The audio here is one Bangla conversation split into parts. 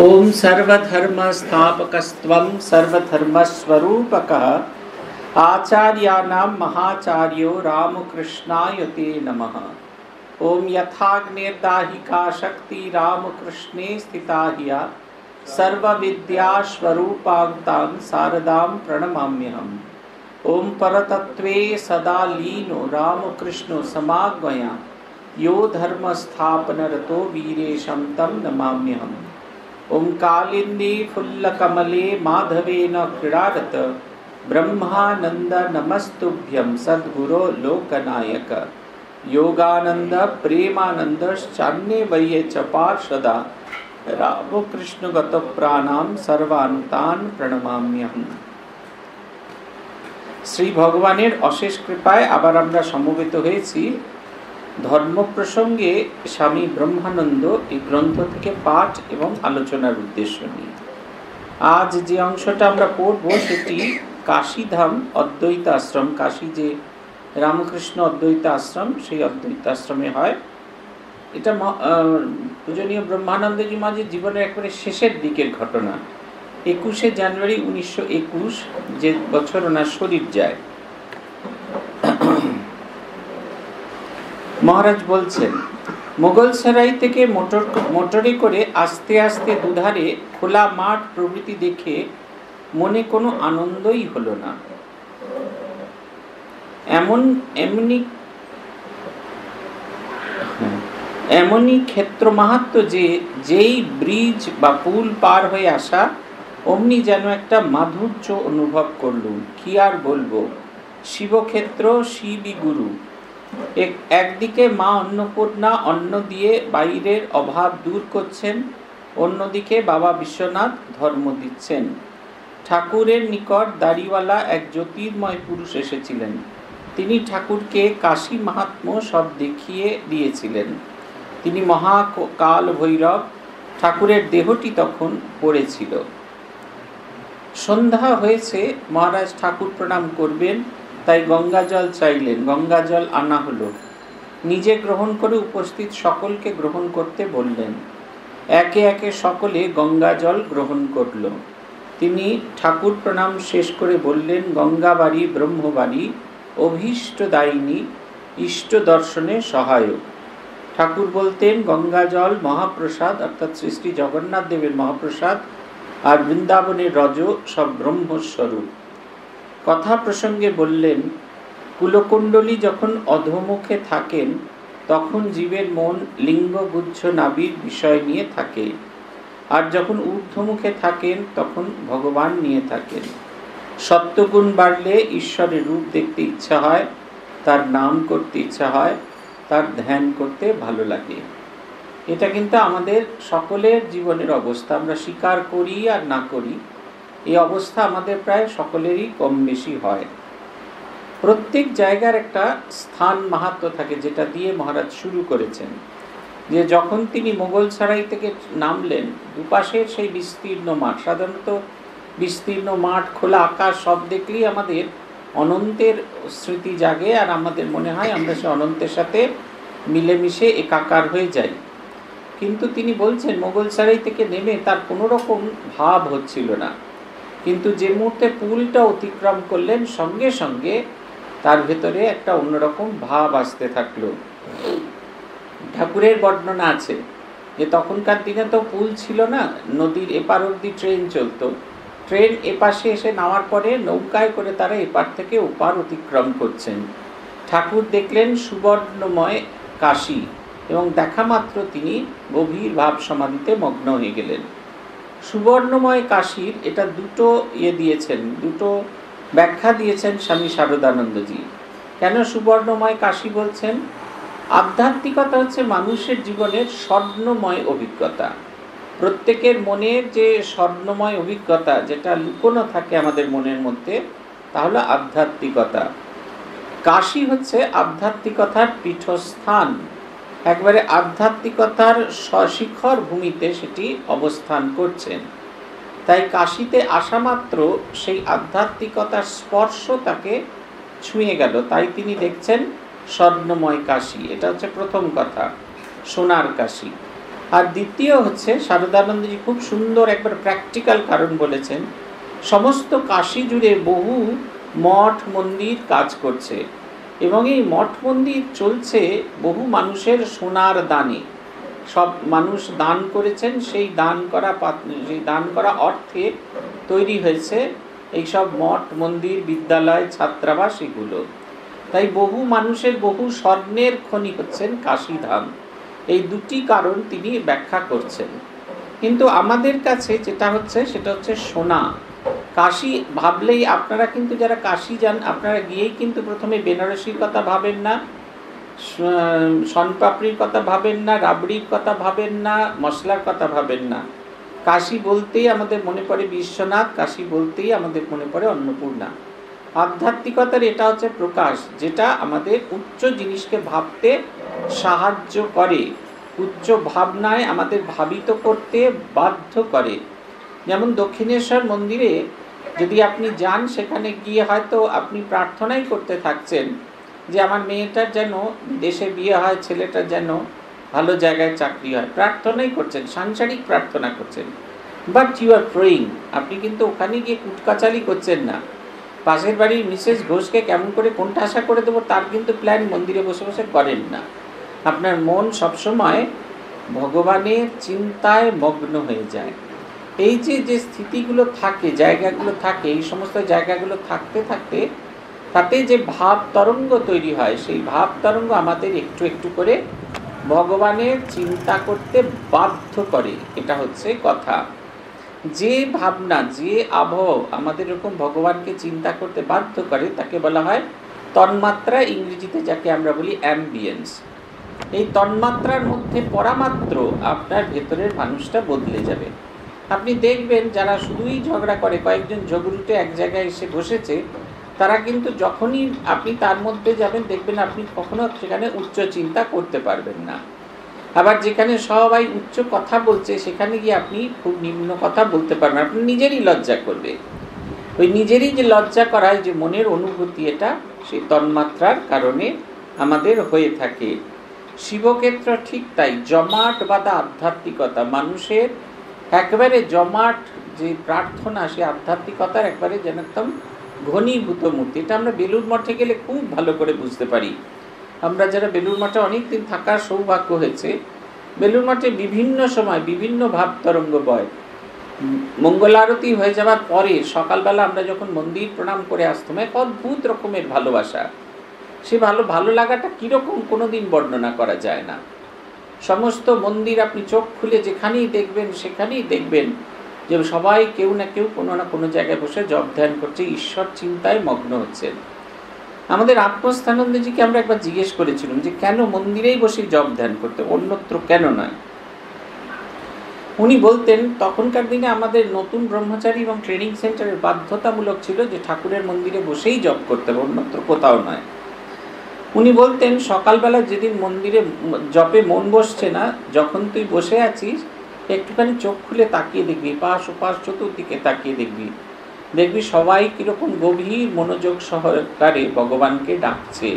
ओम सर्वधर्मस्थापकस्त्वं सर्वधर्मस्वरूपकः आचार्याणां महाचार्यो रामकृष्णाय ते नमः। ओम यथाग्निर्दाहिका शक्ति रामकृष्णे स्थिता हिया सर्वविद्यास्वरूपां शारदां प्रणमाम्यहम्। ओम परतत्वे सदा लीनो रामकृष्णो समागमया यो धर्मस्थापनरतो वीरेशं तं नमाम्यहम्। ओम कालिंदी फुल्लकमले माधवेन क्रीडारत ब्रह्मानंद नमस्तुभ्यं सद्गुरो लोकनायक। योगानंद प्रेमानंद चान्ये वये च पार्षदा रामकृष्णगत प्राणां सर्वान्तान् प्रणमाम्यहम्। श्री भगवानेर अशेष कृपाय आबार आमरा समवेत हयेछि। धर्म प्रसंगे स्वामी ब्रह्मानंद ए ग्रंथ थेके पाठ एवं आलोचनार उद्देश्य निये आज जे अंशटा आमरा पढ़ब सेटी काशीधाम अद्वैत आश्रम, काशी जे रामकृष्ण अद्वैत आश्रम सेई अद्वैत आश्रमे हय। एटा पूजनीय ब्रह्मानंदजी माझे जीवनेर एकेबारे शेषेर दिकेर घटना। 21 জানুয়ারি 1921 যে বছর ওনার শরীর যায়। মহারাজ বলছেন, মোগল সরাই থেকে মোটরে করে আস্তে আস্তে দুধারে খোলা মাঠ প্রভৃতি দেখে মনে কোনো আনন্দই হলো না। এমনই ক্ষেত্র মাহাত্ম্য যে যেই ব্রিজ বা পুল পার হয়ে আসা অমনি যেন একটা মাধুর্য অনুভব করলুম। কি আর বলবো, শিবক্ষেত্র শিবই গুরু। একদিকে মা অন্নপূর্ণা অন্ন দিয়ে বাইরের অভাব দূর করছেন, অন্যদিকে বাবা বিশ্বনাথ ধর্ম দিচ্ছেন। ঠাকুরের নিকট দাড়িওয়ালা এক জ্যোতির্ময় পুরুষ এসেছিলেন। তিনি ঠাকুরকে কাশী মাহাত্ম্য সব দেখিয়ে দিয়েছিলেন। তিনি মহা কাল ভৈরব। ঠাকুরের দেহটি তখন পড়েছিল। সন্ধ্যা হয়েছে, মহারাজ ঠাকুর প্রণাম করবেন, তাই গঙ্গা জল চাইলেন। গঙ্গা জল আনা হলো। নিজে গ্রহণ করে উপস্থিত সকলকে গ্রহণ করতে বললেন। একে একে সকলে গঙ্গা জল গ্রহণ করল। তিনি ঠাকুর প্রণাম শেষ করে বললেন, গঙ্গাবাড়ি ব্রহ্মবাড়ি অভীষ্টদায়িনী ইষ্ট দর্শনে সহায়ক। ঠাকুর বলতেন, গঙ্গা জল মহাপ্রসাদ, অর্থাৎ শ্রী শ্রী জগন্নাথ দেবের মহাপ্রসাদ, আর বৃন্দাবনের রজ সব ব্রহ্মস্বরূপ। কথা প্রসঙ্গে বললেন, কুলকুণ্ডলী যখন অধোমুখে থাকেন তখন জীবের মন লিঙ্গগুচ্ছ নাবির বিষয় নিয়ে থাকে, আর যখন ঊর্ধ্বমুখে থাকেন তখন ভগবান নিয়ে থাকেন। সত্যগুণ বাড়লে ঈশ্বরের রূপ দেখতে ইচ্ছা হয়, তার নাম করতে ইচ্ছা হয়, তার ধ্যান করতে ভালো লাগে। এটা কিন্তু আমাদের সকলের জীবনের অবস্থা। আমরা স্বীকার করি আর না করি, এই অবস্থা আমাদের প্রায় সকলেরই কম বেশি হয়। প্রত্যেক জায়গার একটা স্থান মাহাত্ম্য থাকে, যেটা দিয়ে মহারাজ শুরু করেছেন। যে যখন তিনি মোগল সরাই থেকে নামলেন, দুপাশের সেই বিস্তীর্ণ মাঠ, সাধারণত বিস্তীর্ণ মাঠ, খোলা আকাশ, সব দেখলেই আমাদের অনন্তের স্মৃতি জাগে, আর আমাদের মনে হয় আমরা সে অনন্তের সাথে মিলেমিশে একাকার হয়ে যাই। কিন্তু তিনি বলছেন, মোগল সরাই থেকে নেমে তার কোনো রকম ভাব হচ্ছিল না, কিন্তু যে মুহূর্তে পুলটা অতিক্রম করলেন সঙ্গে সঙ্গে তার ভেতরে একটা অন্যরকম ভাব আসতে থাকলো। ঠাকুরের বর্ণনা আছে যে তখনকার দিনে তো পুল ছিল না, নদীর এপার অবধি ট্রেন চলতো। ট্রেন এপাশে এসে নামার পরে নৌকায় করে তারা এপার থেকে ওপার অতিক্রম করছেন। ঠাকুর দেখলেন সুবর্ণময় কাশী, এবং দেখা মাত্র তিনি গভীর ভাব সমাধিতে মগ্ন হয়ে গেলেন। সুবর্ণময় কাশীর এটা দুটো ব্যাখ্যা দিয়েছেন স্বামী শারদানন্দজি। কেন সুবর্ণময় কাশী বলছেন? আধ্যাত্মিকতা হচ্ছে মানুষের জীবনের স্বর্ণময় অভিজ্ঞতা। প্রত্যেকের মনের যে স্বর্ণময় অভিজ্ঞতা, যেটা লুকোনো থাকে আমাদের মনের মধ্যে, তা হলো আধ্যাত্মিকতা। কাশী হচ্ছে আধ্যাত্মিকতার পীঠস্থান, একবারে আধ্যাত্মিকতার শিখর ভূমিতে সেটি অবস্থান করছেন। তাই কাশীতে আসা মাত্র সেই আধ্যাত্মিকতার স্পর্শ তাকে ছুঁয়ে গেল, তাই তিনি দেখছেন স্বর্ণময় কাশী। এটা হচ্ছে প্রথম কথা, সোনার কাশী। और द्वितीय हे शारदानंदजी खूब सुंदर एक बार प्रैक्टिकल कारण बोलेছেন समस्त काशी जुड़े बहु मठ मंदिर काज करছে एवं ये मठ मंदिर चलছে बहु मानुषेर सोनार दाने सब मानुष दान करेছেন সেই दान करा अर्थे तैरी হয়েছে এই সব মঠ মন্দির বিদ্যালয় ছাত্রাবাস এগুলো তাই বহু মানুষের বহু স্বর্ণের খনি হচ্ছেন কাশীধাম এই দুটি কারণ তিনি ব্যাখ্যা করছেন কিন্তু আমাদের কাছে যেটা হচ্ছে সেটা হচ্ছে সোনা কাশী ভাবলেই আপনারা কিন্তু যারা কাশী যান আপনারা গিয়েই কিন্তু প্রথমে বেনারসির কথা ভাবেন না সোনপাপড়ির কথা ভাবেন না রাবড়ির কথা ভাবেন না মশলার কথা ভাবেন না काशी बोलते ही मने पड़े विश्वनाथ काशी बोलते ही मने पड़े अन्नपूर्णा आध्यात्मिकतार एटा होच्छे प्रकाश जेटा उच्च जिनिस के भावते साहाज्य करे उच्च भावनाय भावित करते बाध्य करे जेमन दक्षिणेश्वर मंदिरे यदि आपनी जान सेखाने गिये हयतो आपनी प्रार्थनाई करते थाकछेन जे आमार मेयेटार जेन देशे बिये हय छेलेटार जेन भलो जगह चाकरी है प्रार्थनाई करছেন सांसारिक प्रार्थना করছেন বাট ইউ আর প্রেইং আপনি কিন্তু ওখানে গিয়ে কুটকাচালি করছেন না পাশের বাড়ির মিসেস ঘোষকে কেমন করে কোনটা আশা করে দেব তার কিন্তু প্ল্যান মন্দিরে বসে বসে করেন না আপনার মন সব সময় ভগবানের চিন্তায় মগ্ন হয়ে যায় এই যে যে স্থিতিগুলো থাকে জায়গাগুলো থাকে এই সমস্ত জায়গাগুলো থাকতে থাকতে তাতে যে ভাব তরঙ্গ তৈরি হয় সেই ভাব তরঙ্গ আমাদের একটু একটু করে ভগবানের চিন্তা করতে বাধ্য করে এটা হচ্ছে কথা যে ভাবনা যে আবহ আমাদের এরকম ভগবানকে চিন্তা করতে বাধ্য করে তাকে বলা হয় তন্মাত্রা ইংরেজিতে যাকে আমরা বলি অ্যাম্বিয়েন্স এই তন্মাত্রার মধ্যে পরামাত্র আপনার ভেতরের মানুষটা বদলে যাবে আপনি দেখবেন যারা শুধুই ঝগড়া করে কয়েকজন ঝগড়ুটে এক জায়গায় এসে বসেছে তারা কিন্তু যখনই আপনি তার মধ্যে যাবেন দেখবেন আপনি কখনো সেখানে উচ্চ চিন্তা করতে পারবেন না আবার যেখানে সবাই উচ্চ কথা বলছে সেখানে গিয়ে আপনি খুব নিম্ন কথা বলতে পারবেন আপনি নিজেরই লজ্জা করবে ওই নিজেরই যে লজ্জা করায় যে মনের অনুভূতি এটা সেই তন্মাত্রার কারণে আমাদের হয়ে থাকে শিবক্ষেত্র ঠিক তাই জমাট বাঁধা আধ্যাত্মিকতা মানুষের একবারে জমাট যে প্রার্থনা সে আধ্যাত্মিকতার একবারে যেন একদম ঘনীভূত মূর্তি এটা আমরা বেলুর মঠে গেলে খুব ভালো করে বুঝতে পারি আমরা যারা বেলুর মঠে অনেকদিন থাকার সৌভাগ্য হয়েছে বেলুর মঠে বিভিন্ন সময় বিভিন্ন ভাব তরঙ্গ বয় মঙ্গল আরতি হয়ে যাওয়ার পরে সকালবেলা আমরা যখন মন্দির প্রণাম করে আসতাম এক অদ্ভুত রকমের ভালোবাসা সে ভালো লাগাটা কীরকম কোনোদিন বর্ণনা করা যায় না সমস্ত মন্দির আপনি চোখ খুলে যেখানেই দেখবেন যে সবাই কেউ না কেউ কোনো না কোনো জায়গায় বসে জপ ধ্যান করছে ঈশ্বর চিন্তায় মগ্ন হচ্ছেন আমাদের আত্মস্থানন্দজিকে আমরা একবার জিজ্ঞেস করেছিলাম যে কেন মন্দিরেই বসে জপ ধ্যান করতে অন্যত্র কেন নয় উনি বলতেন তখনকার দিনে আমাদের নতুন ব্রহ্মচারী এবং ট্রেনিং সেন্টারের বাধ্যতামূলক ছিল যে ঠাকুরের মন্দিরে বসেই জপ করতে হবে অন্যত্র কোথাও নয় উনি বলতেন সকালবেলা যেদিন মন্দিরে জপে মন বসছে না যখন তুই বসে আছিস একটুখানি চোখ খুলে তাকিয়ে দেখবি পাশ ওপাশ চতুর্দিকে তাকিয়ে দেখবি সবাই কীরকম গভীর মনোযোগ সহকারে ভগবানকে ডাকছে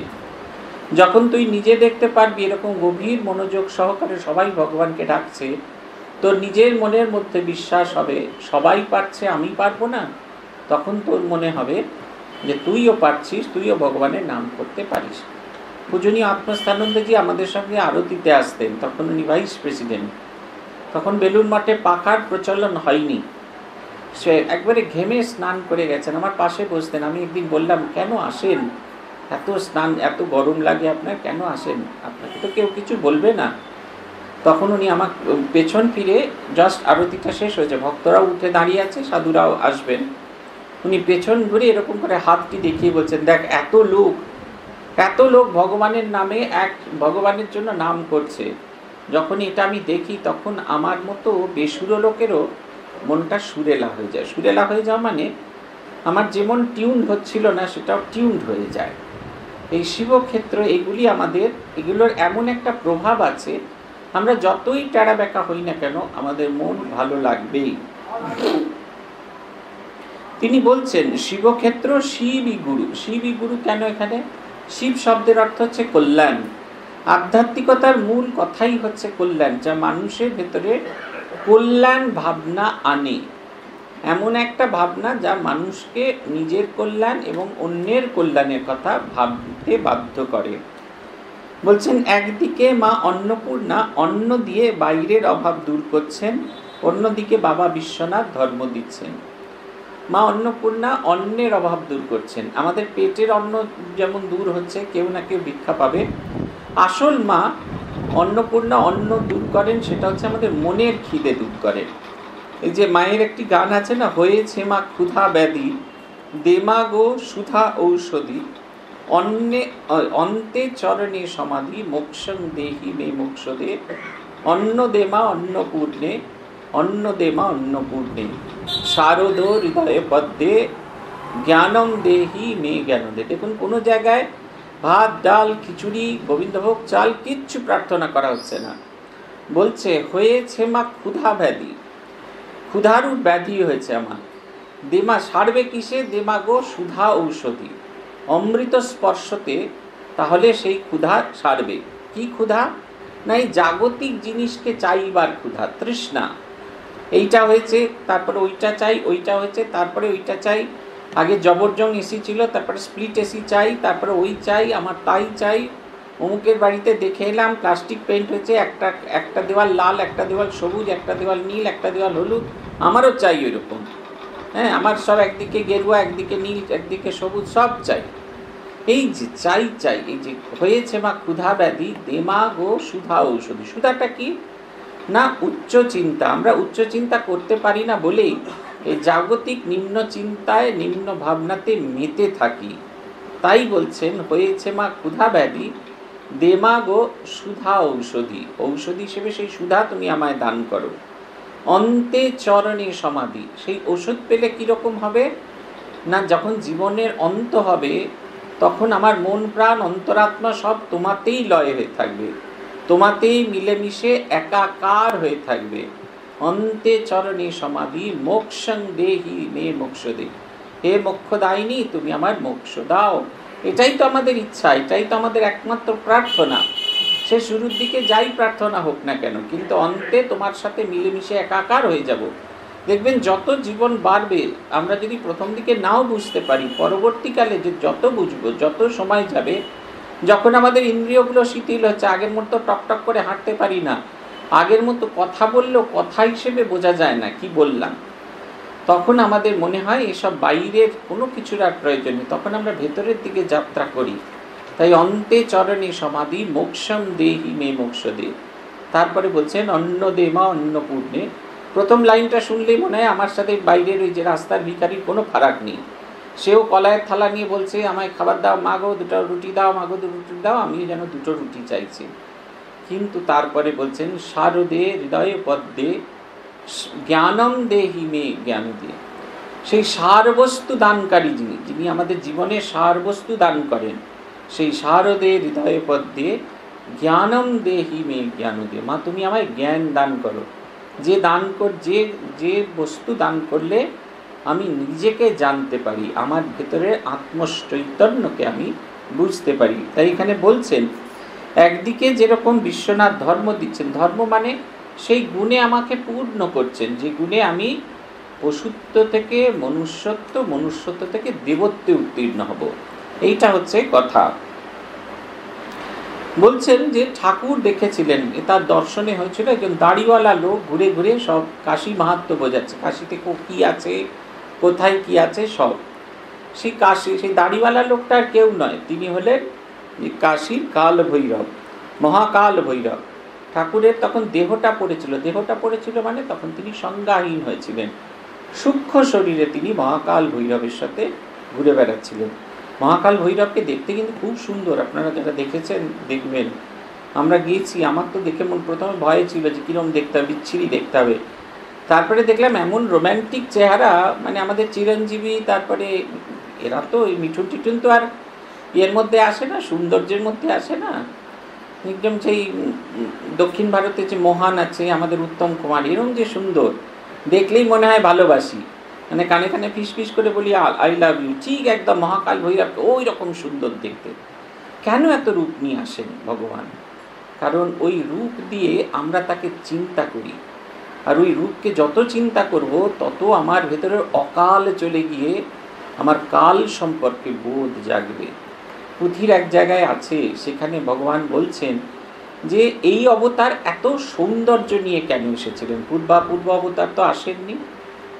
যখন তুই নিজে দেখতে পারবি এরকম গভীর মনোযোগ সহকারে সবাই ভগবানকে ডাকছে তোর নিজের মনের মধ্যে বিশ্বাস হবে সবাই পারছে আমি পারবো না তখন তোর মনে হবে যে তুইও পারছিস তুইও ভগবানের নাম করতে পারিস পূজনীয় আত্মস্থানন্দজি আমাদের সঙ্গে আরতিতে আসতেন তখন উনি ভাইস প্রেসিডেন্ট তখন বেলুর মঠে পাখার প্রচলন হয়নি সে একবারে ঘেমে স্নান করে গেছেন আমার পাশে বসতেন আমি একদিন বললাম কেন আসেন এত গরম লাগে আপনার কেন আসেন আপনাকে তো কেউ কিছু বলবে না তখন উনি আমার পেছন ফিরে জাস্ট আরতিটা শেষ হয়েছে ভক্তরাও উঠে দাঁড়িয়ে আছে সাধুরাও আসবেন উনি পেছন ঘুরে এরকম করে হাতটি দেখিয়ে বলছেন দেখ এত লোক ভগবানের নামে এক ভগবানের জন্য নাম করছে যখন এটা আমি দেখি তখন আমার মতো বেসুরো লোকেরও মনটা সুরেলা হয়ে যাওয়া মানে আমার যেমন টিউন হচ্ছিল না সেটাও টিউন্ড হয়ে যায় এই শিবক্ষেত্র এগুলোর এমন একটা প্রভাব আছে আমরা যতই টেরা বেঁকা হই না কেন আমাদের মন ভালো লাগবেই তিনি বলছেন শিবক্ষেত্র শিবই গুরু কেন এখানে শিব শব্দের অর্থ হচ্ছে কল্যাণ आध्यात्मिकतार मूल कथाई हच्छे कल्याण जा मानुषेर भेतरे कल्याण भावना आने एमन एक भावना जा मानुष के निजेर कल्याण एवं अन्येर कल्याणेर कथा भावते बाध्य करे। बोलछेन एकदिके मा अन्नपूर्णा अन्न दिए बाइरेर अभाव दूर करछेन, अन्यदिके बाबा विश्वनाथ धर्म दिच्छेन। मा अन्नपूर्णा अन्नेर अभाव दूर करछेन, आमादेर पेटेर अन्न जेमन दूर होच्छे केउ ना केउ भिक्षा पाबे, आसल मा अन्नपूर्णा अन्न दूर करेन सेटा होच्छे आमादेर मनेर खिदे दूर करेन। এই যে মায়ের একটি গান আছে না, হয়েছে মা ক্ষুধা ব্যাধি দেমাগো সুধা ঔষধি অন্নে অন্তে চরণে সমাধি মোক্ষং দেহি মে মোক্ষ দে অন্ন দেমা অন্নপূর্ণে অন্ন দেমা অন্নপূর্ণে শারদ হৃদয়ে পদ্মে জ্ঞানং দেহি মে জ্ঞান দে। দেখুন কোনো জায়গায় ভাত ডাল খিচুড়ি গোবিন্দভোগ চাল কিচ্ছু প্রার্থনা করা হচ্ছে না, বলছে হয়েছে মা ক্ষুধা ব্যাধি, ক্ষুধারু ব্যাধি হয়েছে আমার, দেমা সারবে কিসে, দেমাগো সুধা ঔষধি অমৃত স্পর্শতে, তাহলে সেই ক্ষুধা সারবে। কি ক্ষুধা? না এই জাগতিক জিনিসকে চাইবার ক্ষুধা তৃষ্ণা, এইটা হয়েছে তারপরে ওইটা চাই, ওইটা হয়েছে তারপরে ওইটা চাই, আগে জবরজং এসি ছিল তারপরে স্প্লিট এসি চাই, তারপরে ওই চাই আমার তাই চাই, অমুকের বাড়িতে দেখে এলাম প্লাস্টিক পেইন্ট হয়েছে, একটা দেওয়াল লাল, একটা দেওয়াল সবুজ, একটা দেওয়াল নীল, একটা দেওয়াল হলুদ, আমারও চাই ওইরকম। হ্যাঁ আমার সব একদিকে গেরুয়া একদিকে নীল একদিকে সবুজ সব চাই। এই যে চাই চাই, এই যে হয়েছে মা ক্ষুধা ব্যাধি দেমাগ ও সুধা ঔষধি। সুধাটা কি না উচ্চ চিন্তা, আমরা উচ্চ চিন্তা করতে পারি না বলেই এই জাগতিক নিম্ন চিন্তায় নিম্ন ভাবনাতে মেতে থাকি। তাই বলছেন হয়েছে মা ক্ষুধা ব্যাধি দেমাগো সুধা ঔষধি, ঔষধি হিসেবে সেই সুধা তুমি আমায় দান করো। অন্তে চরণে সমাধি, সেই ঔষধ পেলে কীরকম হবে না যখন জীবনের অন্ত হবে তখন আমার মন প্রাণ অন্তরাত্মা সব তোমাতেই লয় হয়ে থাকবে, তোমাতেই মিলেমিশে একাকার হয়ে থাকবে। অন্তে চরণে সমাধি মোক্ষং দেহি মে মোক্ষ দে, হে মোক্ষদায়িনী তুমি আমার মোক্ষ দাও। এটাই তো আমাদের ইচ্ছা, এটাই তো আমাদের একমাত্র প্রার্থনা। সে শুরুর দিকে যাই প্রার্থনা হোক না কেন, কিন্তু অন্তে তোমার সাথে মিলেমিশে একাকার হয়ে যাব। দেখবেন যত জীবন বাড়বে আমরা যদি প্রথম দিকে নাও বুঝতে পারি, পরবর্তীকালে যে যত বুঝবো যত সময় যাবে, যখন আমাদের ইন্দ্রিয়গুলো শিথিল হচ্ছে, আগের মতো টকটক করে হাঁটতে পারি না, আগের মতো কথা বললেও কথা হিসেবে বোঝা যায় না কি বললাম, তখন আমাদের মনে হয় এসব বাইরের কোনো কিছুর আর প্রয়োজন নেই, তখন আমরা ভেতরের দিকে যাত্রা করি। তাই অন্তে চরণে সমাধি মোক্ষম দেহি মে মোক্ষ দে। তারপরে বলছেন অন্ন দেমা অন্নপূর্ণে, প্রথম লাইনটা শুনলেই মনে হয় আমার সাথে বাইরের ওই যে রাস্তার ভিখারির কোনো ফারাক নেই, সেও কলায়ের থালা নিয়ে বলছে আমায় খাবার দাও মাগো, দুটো রুটি দাও মাগো, দুটো রুটি দাও, আমিও যেন দুটো রুটি চাইছি। কিন্তু তারপরে বলছেন শারদে হৃদয়ে পদ্মে জ্ঞানম দেহি মে জ্ঞান দে, সেই সারবস্তু দানকারী যিনি, যিনি আমাদের জীবনে সারবস্তু দান করেন, সেই শারদে হৃদয়ে পদ্মে জ্ঞানম দেহি মে জ্ঞান দে, মা তুমি আমায় জ্ঞান দান করো। যে দান কর যে যে বস্তু দান করলে আমি নিজেকে জানতে পারি, আমার ভেতরের আত্মচৈতন্যকে আমি বুঝতে পারি। তাই এখানে বলছেন একদিকে যেরকম বিশ্বনাথ ধর্ম দিচ্ছেন, ধর্ম মানে সেই গুণে আমাকে পূর্ণ করছেন, যে গুণে আমি পশুত্ব থেকে মনুষ্যত্ব, মনুষ্যত্ব থেকে দেবত্বে উত্তীর্ণ হব, এইটা হচ্ছে কথা। বলছেন যে ঠাকুর দেখেছিলেন, তার দর্শনে হয়েছিল একজন দাড়িওয়ালা লোক ঘুরে ঘুরে সব কাশি মাহাত্ম্য বোঝাচ্ছে, কাশিতে কী আছে কোথায় কী আছে সব। সেই কাশি সেই দাড়িওয়ালা লোকটার কেউ নয়, তিনি হলেন কাশির কাল ভৈরব, মহাকাল ভৈরব। ঠাকুরের তখন দেহটা পড়েছিল, দেহটা পড়েছিল মানে তখন তিনি সংজ্ঞাহীন হয়েছিলেন, সূক্ষ্ম শরীরে তিনি মহাকাল ভৈরবের সাথে ঘুরে বেড়াচ্ছিলেন। মহাকাল ভৈরবকে দেখতে কিন্তু খুব সুন্দর, আপনারা যারা দেখেছেন দেখবেন, আমরা গিয়েছি, আমার তো দেখে মন প্রথমে ভয় ছিল যে কীরকম দেখতে হবে, বিচ্ছিরি দেখতে হবে, তারপরে দেখলাম এমন রোম্যান্টিক চেহারা, মানে আমাদের চিরঞ্জীবী তারপরে এরা তো এই মিঠুন টিঠুন তো আর এর মধ্যে আসে না, সৌন্দর্যের মধ্যে আসে না, একদম সেই দক্ষিণ ভারতে যে মহান আছে আমাদের উত্তম কুমার, এরকম যে সুন্দর দেখলেই মনে হয় ভালোবাসি, মানে কানে কানে ফিস ফিস করে বলি আই লাভ ইউ, ঠিক একদম মহাকাল ভৈরবকে ওই রকম সুন্দর দেখতে। কেন এত রূপ নিয়ে আসেন ভগবান? कारण ओई रूप दिए आम्रा ताके चिंता करी और ओई रूप के जत चिंता करब ततो आमार भेतरे अकाल चले गिये आमार काल सम्पर्के बोध जागबे। पुथिर एक जायगाय आछे सेखाने भगवान बोलछेन जे एई अवतार एत सौंदर्य निये केन एसेछिलेन, पूर्व अवतार तो आसेननि,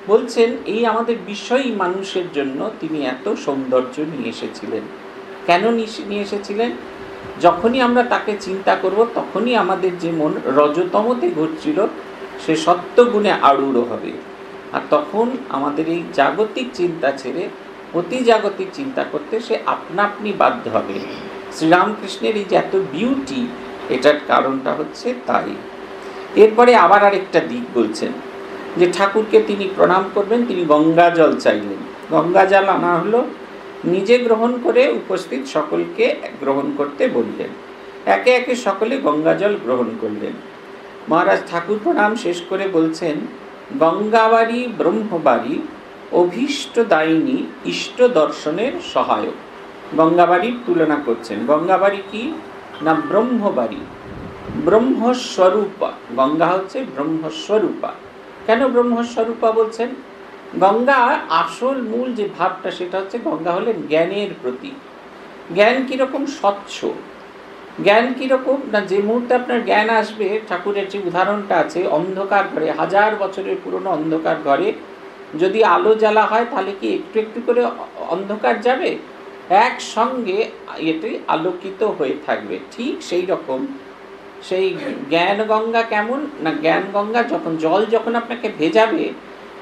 बोलछेन एई आमादेर विषयी मानुषेर जन्य तिनि एत सौंदर्य निये एसेछिलेन। केन निये एसेछिलेन? जखनी आम्रा ताके चिंता करब तखनी आमादेर जे मन रजतमते घुरछिल से सत्वगुणे आरूढ़ हबे और तखन आमादेर एई जागतिक चिंता छेड़े अति जागतिक चिंता करते से अपना अपनी बाध्य हबे। श्रीरामकृष्णेर एई जे एत बिउटी एटार कारणटा हच्छे ताई। एरपरे आबार आरेकटा दिक बोलछेन जे ठाकुरके तिनि प्रणाम करबेन, तिनि गंगा जल चाइलेन, गंगा जल आना हलो, निजे ग्रहण करे उपस्थित सकल के ग्रहण करते बोलें, एके एके सकले गंगा जल ग्रहण करलें। महाराज ठाकुर प्रणाम शेष करे बोलछेन, गंगाबाड़ी ब्रह्मबाड़ी अभीष्टदायिनी इष्ट दर्शनेर सहायक। गंगाबाड़ी तुलना करछेन, गंगाबाड़ी की ना ब्रह्मबाड़ी, ब्रह्मस्वरूपा, गंगा हच्छे ब्रह्मस्वरूपा। केन ब्रह्मस्वरूपा बोलछेन? गंगा आसल मूल जो भावटा सेटा हच्छे गंगा हलेन ज्ञानेर प्रतीक। ज्ञान कीरकम? स्वच्छ ज्ञान। कीरकम ना जे मुहूर्ते आपनार ज्ञान आसबे, ठाकुरेर जे उदाहरणटा आछे अंधकार घरे, हजार बछरेर पुरानो अंधकार घरे यदि आलो ज्वाला हय ताहले कि एकटू एकटू करे अंधकार जाबे, एक संगे एटी आलोकित हये थाकबे। ठीक सेई रकम सेई ज्ञान गंगा। केमन ना ज्ञान गंगा? जखन जल जखन आपनाके भेजाबे,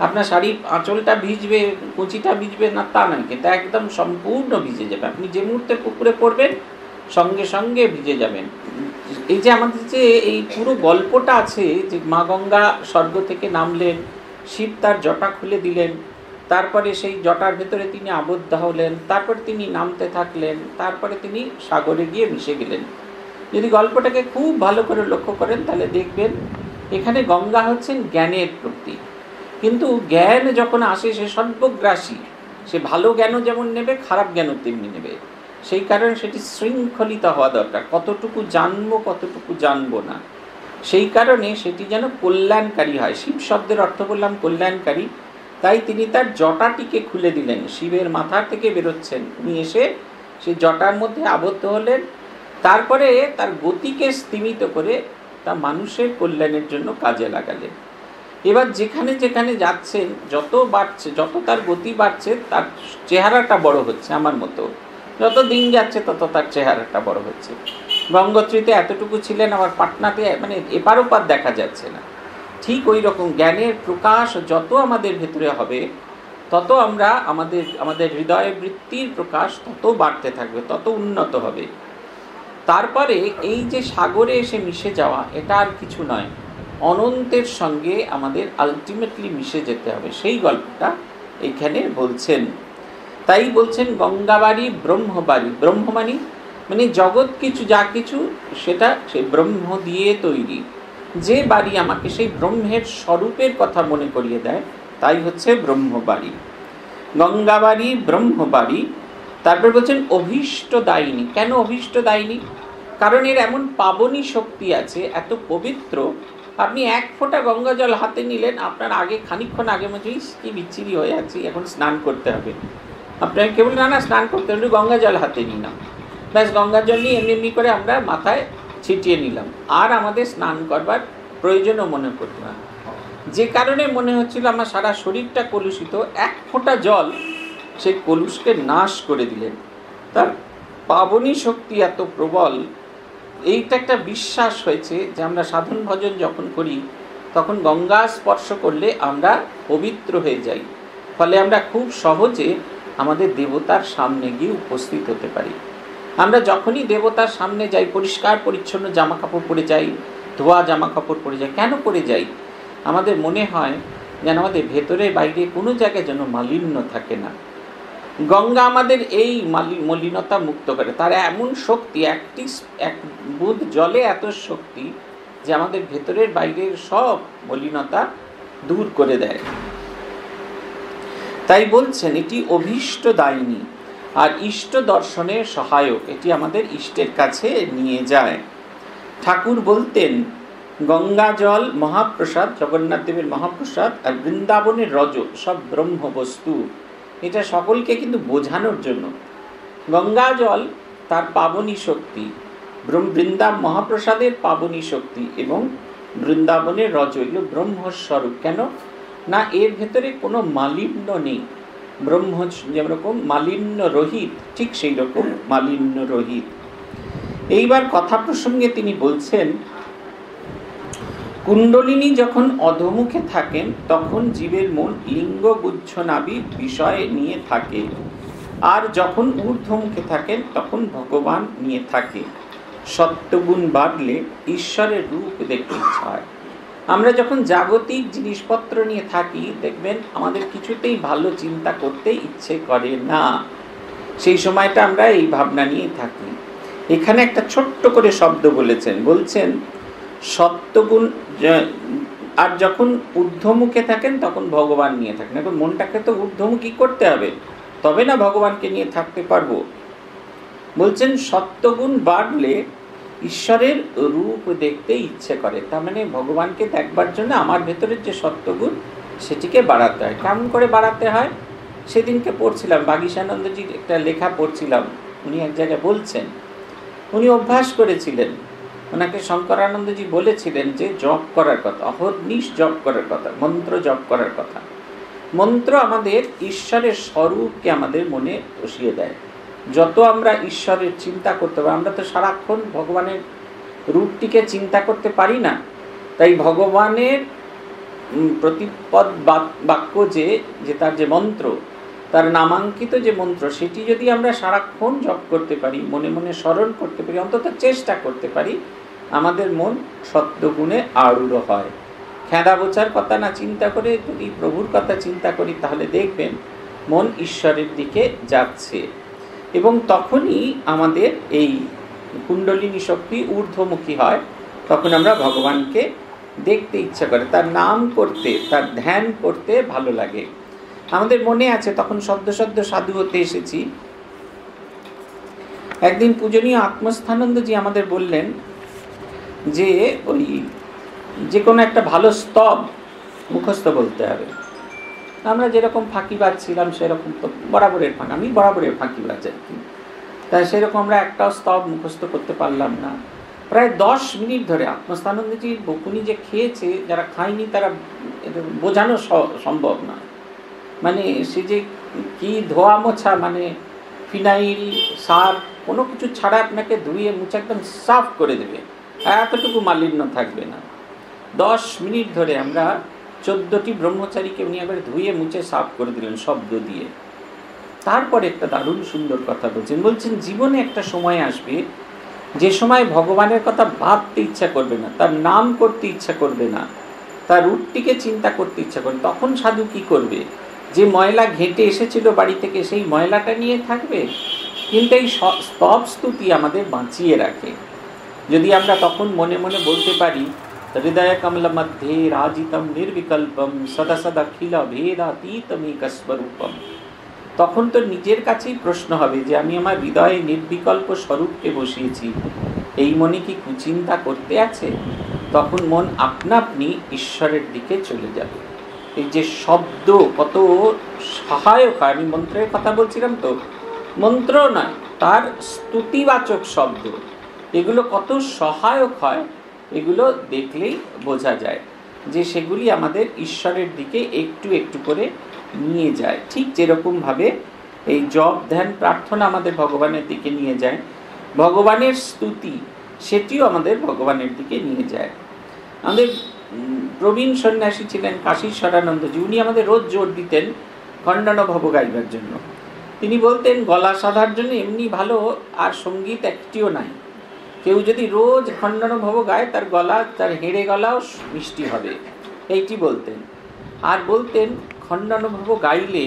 अपना शाड़ी आँचलटा भिजबे, कुचिटा भिजबे ना ता ना, कि एकदम सम्पूर्ण भिजे जाबे। आपनि जे मुहूर्ते पुकुरे पड़बेन संगे संगे भिजे जाबेन। एई जे आमादेर जे एई पुरो गल्पटा आछे जे मा गंगा स्वर्ग थेके नामलेन, शिव तार जटा खुले दिलेन, तारपरे सेई जटार भेतरे तिनि आबद्ध हलेन, तारपर तिनि नामते थाकलेन, तारपरे तिनि सागरे गिये मिशे गेलेन। यदि गल्पटाके खूब भालो करे लक्ष्य करेन ताहले देखबेन एखाने गंगा हच्छेन ज्ञानेर प्रतीक। किन्तु ज्ञान जखन आसे से सर्वग्रासी, से भालो ज्ञानो जेमन नेबे खराब ज्ञानो तेमनि नेबे। सेई कारणे सेटी शृंखलित हवा दरकार, कतटुकु जानबो कतटुकु जानबो ना, सेई कारणे सेटी जेन कल्याणकारी हय। शिव शब्देर अर्थ बोललाम कल्याणकारी, ताई तिनि तार जटाटिके खुले दिलेन, शिवेर माथा थेके बेरोच्छेन, उनि एसे सेई जटार मध्ये आबद्ध हलेन, तारपरे तार गतिके स्तिमित करे ता मानुषेर कल्याणेर जन्य काजे लागालेन। एबार जेखाने जेखाने जाच्छेन, जतो बाड़छे जतो तार गति बाड़छे तार चेहराटा बड़ो होच्छे, आमार मतो जतो दिन जाच्छे ततो तार चेहराटा बड़ो होच्छे। गंगोत्रीते एतटुकु छिलेन, आमार पाटनाते माने एपार ओपार देखा जाच्छे ना। ठीक ओई रकम ज्ञानेर प्रकाश जतो आमादेर भितरे हबे ततो आमरा आमादेर आमादेर हृदय वृत्तिर प्रकाश ततो बाड़ते थाकबे, ततो उन्नत हबे। तारपरे एई जे सागरे एसे मिशे जावा एटा आर किछु नय, अनंतेर संगे आमादेर आल्टिमेटली मिशे जेते हबे। सेई गल्पटा एखाने बोलछेन, ताई बोलछेन गंगाबाड़ी ब्रह्मबाड़ी। ब्रह्म मानी माने जगत किछु जा किछु सेटा सेई ब्रह्म दिये तैरी, जे बाड़ी आमाके सेई ब्रह्मेर स्वरूपेर कथा मने करिये देय ताई हच्छे ब्रह्मबाड़ी। गंगाबाड़ी ब्रह्मबाड़ी। तारपर बोलछेन अभीष्टदायिनी। केन अभीष्टदायिनी? कारण एर एमन पावनी शक्ति आछे, एत पवित्र, अपनी एक फोटा गंगा जल हाथे निलेन, आपनार आगे खानिकक्षण आगे मत कि बिच्छिरी हो जाच्छे, एखन स्नान करते हबे, आपनाके केवल ना ना स्नान करते हबे, गंगा जल हाथे निलाम, बस गंगा जल निये एमनि एमनि करे आमरा माथाय छिटिये निलाम, आर आमादेर स्नान करबार प्रयोजनও मने করতে না। যে কারণে মনে হচ্ছিল আমার সারা শরীরটা কলুষিত, এক ফোঁটা জল সেই কলুষকে নাশ করে দিলেন। তার পাবনী শক্তি এত প্রবল, এইটা একটা বিশ্বাস হয়েছে যে আমরা সাধন ভজন যখন করি তখন গঙ্গা স্পর্শ করলে আমরা পবিত্র হয়ে যাই, ফলে আমরা খুব সহজে আমাদের দেবতার সামনে গিয়ে উপস্থিত হতে পারি। আমরা যখনই দেবতার সামনে যাই পরিষ্কার পরিচ্ছন্ন জামা কাপড় পরে যাই, ধোয়া জামা কাপড় পরে যাই। কেন পরে যাই? আমাদের মনে হয় যেন আমাদের ভেতরে বাইরে কোনো জায়গায় যেন মালিন্য থাকে না। गंगा आमादेर एई मलिनता मुक्त करे, तार एमन शक्ति, एक बुध जले एत शक्ति जे आमादेर भेतरेर बाइरेर सब मलिनता दूर करे देय। ताई बोलछेन एटी अभीष्टदायिनी और इष्ट दर्शनेर सहायक, एटी आमादेर इष्टेर काछे निये जाय। ठाकुर बोलतेन गंगा जल महाप्रसाद जगन्नाथ देवेर महाप्रसाद और वृंदावनेर रज सब ब्रह्म वस्तु एटा सकलके किन्तु बोझानोर जोन्नो गंगा जल तार पावनी शक्ति वृंदा महाप्रसादेर पावनी शक्ति एवं वृंदावनेर रज एगुलो ब्रह्मस्वरूप केन ना एर भेतरे कोनो मालिन्य नेई ब्रह्म जेरकम मालिन्य रहित ठीक सेई रकम मालिन्य रहित। एइबार कथा प्रसंगे तिनि बोलछेन कुंडलिनी जखन अधोमुखे थाकेन तखन जीवेर मन लिंगगुच्छ नाबी विषय निये थाके आर जखन ऊर्ध्वमुखे थाकेन तखन भगवान निये थाके सत्वगुण बाड़ले ईश्वरेर रूप देखते इच्छा हय। आमरा जखन जागतिक जिनिसपत्र निये थाकी देखबेन आमादेर किछुतेई भालो चिंता करते इच्छे करे ना सेई समयटा आमरा एई भावना निये थाकी। एखाने एकटा छोट्ट करे शब्द बोलेछेन बोलछेन सत्वगुण और जख ऊर्ध्वमुखे थकें तक भगवान नहीं थकें मन टाके तो ऊर्ध्वमुखी करते हैं तब ना भगवान के लिए थकते पर सत्वगुण बाढ़ले ईश्वर रूप देखते इच्छे करे तमें भगवान के देखबार जो हमार भेतर जो सत्वगुण से बाड़ाते हैं कम कर बाड़ाते हैं से दिन के पढ़ बागीशानंद जी एक लेखा पढ़ उन्नी एक जगह बोलें उन्नी अभ्यास कर उनाके शंकरानंद जी बोलेছিলেন যে जप करार कथा अहर्निश जप करार कथा मंत्र जप करार कथा मंत्र आमादेर ईश्वरेर स्वरूपके आमादेर मने बसिये देय जत आमरा ईश्वरेर चिंता करते पारी आमरा तो साराक्षण भगवानेर रूपटिके चिंता करते पारी ना ताई भगवानेर प्रतिपद वाक्य जे तार जे मंत्र तार नामांकित तो जो मंत्र सेटी यदि आमरा साराक्षण जप करते पारी मने मने स्मरण करते पारी अंतत चेष्टा करते पारी आमादेर मन सत्वगुणे आरूढ़ हय। खेदा बोचार कथा ना चिंता करे यदि प्रभुर कथा चिंता करी ताहले देखबेन मन ईश्वरेर दिके जाच्छे एबं तखोनी आमादेर एई कुंडलिनी शक्ति ऊर्ध्वमुखी हय तखन आमरा भगवानके देखते इच्छा करे तार नाम करते तार ध्यान करते भालो लागे। हमारे मने आछे तखन शब्द शब्द साधु होते एसेछि एक दिन पूजनीय आत्मस्थानंद जी हमारे बोलें जे ओई जे कोनो एक भालो स्तब मुखस्थ बोलते हबे आमरा जेरकम फाँकिबाज छिलाम सेरकम तो बराबरेर फाँक आमि बराबरेर फाँकिबाज ताई सेरकम आमरा एकटाओ स्तब मुखस्थ करते पारलाम ना प्राय 10 मिनट धरे आत्मस्थानंद जी बकुनि जे खेयेछे जारा खायनि तारा बोझानो सम्भव ना माने से जे कि धोआ मोछा माने फिनाइल सार कोनो किछु छाड़ा आपनाके धुए मुछे एकदम साफ करे देबे एतटुकु मालिन्य थाकबे ना। 10 मिनट धरे आमरा 14टी ब्रह्मचारीके उनि एबारे धुए मुछे साफ करे दिलेन शब्द दिए। तारपर एकटा दारुण सुंदर कथा बोलछेन बोलछेन जीवने एकटा समय आसबे जे समय भगवानेर कथा भाबते इच्छा करबे ना तार नाम करते इच्छा करबे ना तार रूपटिके चिंता करते इच्छा करबे तखन साधु कि करबे जे मयला घेटे एसेछिलो बाड़ी थेके सेई मयलाटा निये थाकबे किन्तु एई स्तब स्तुति आमादेर बाँचिये राखे यदि आमरा तखन मने मने बोलते पारी हृदय कमल मध्ये राजितम निर्विकल्पम सदा सदा अखिल भेदातीतम एकस्वरूपम तखन तो निजेर काछेई प्रश्न हबे जे आमि आमार हृदये निर्विकल्प स्वरूपके बसियेछि एई मने कि कुचिंता करते आछे तखन मन आपना आपनि ईश्वरेर दिके चले जाबे। ये शब्द कत सहायक है मंत्र कथा बोलছিলাম तो मंत्र नয় তার স্তুতিবাচক शब्द এগুলো কত সহায়ক হয় এগুলো দেখলেই বোঝা যায় যে সেগুলি আমাদের ঈশ্বরের দিকে একটু একটু করে নিয়ে যায় ঠিক যেরকম ভাবে এই জপ ধ্যান প্রার্থনা আমাদের ভগবানের দিকে নিয়ে যায় ভগবানের স্তুতি সেটিও আমাদের ভগবানের দিকে নিয়ে যায়। আমাদের प्रवीण सन्यासी छिलेन काशीश्वरानंदजी उनी आमादेर रोज जोर दितेन खंडन भव गाइबार जन्य तिनी बोलतेन गला साधार जन्य एमनि भालो आर संगीत एकटिओ नाई केउ जदि रोज खंडन भव गाय तार गला तार हेड़े गलाओ मिष्टि हबे एइटी बोलतेन आर बोलतेन खंडन भव गाइले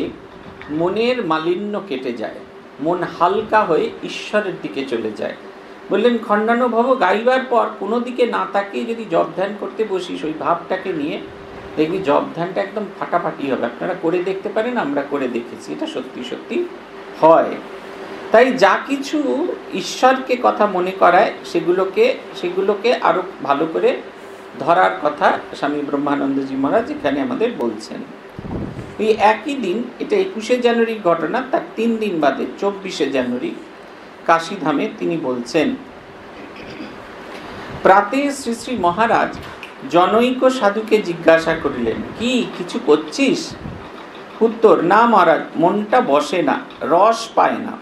मनेर मालिन्य केटे जाय मन हालका हये ईश्वरेर दिके चले जाय। बोलें खंडान भव गाइबार पर कोनो दिके ना ताकिये यदि जप ध्यान करते बसिस ओई भावटाके निये देखबी जप ध्यानटा एकदम फाटाफाटी हबे आपनारा करे देखते पारेन आमरा करे देखेछि एटा सत्यि सत्यि हय। ताई जा किछु ईश्वर के कथा मने कराय सेगुलोके आरो भालो करे धरार कथा स्वामी ब्रह्मानंद जी महाराज एखाने आमादेर बोलछेन। ये एक ही दिन एटा 21 জানুয়ারি घटना तार 3 दिन बादे 24 জানুয়ারি काशीधामे तिनी बोलछेन, प्राते श्री श्री महाराज जनैक साधुके जिज्ञासा करिलेन कि किछु करछिस? उत्तर, ना महाराज, मनटा बसे ना, रस पाय ना,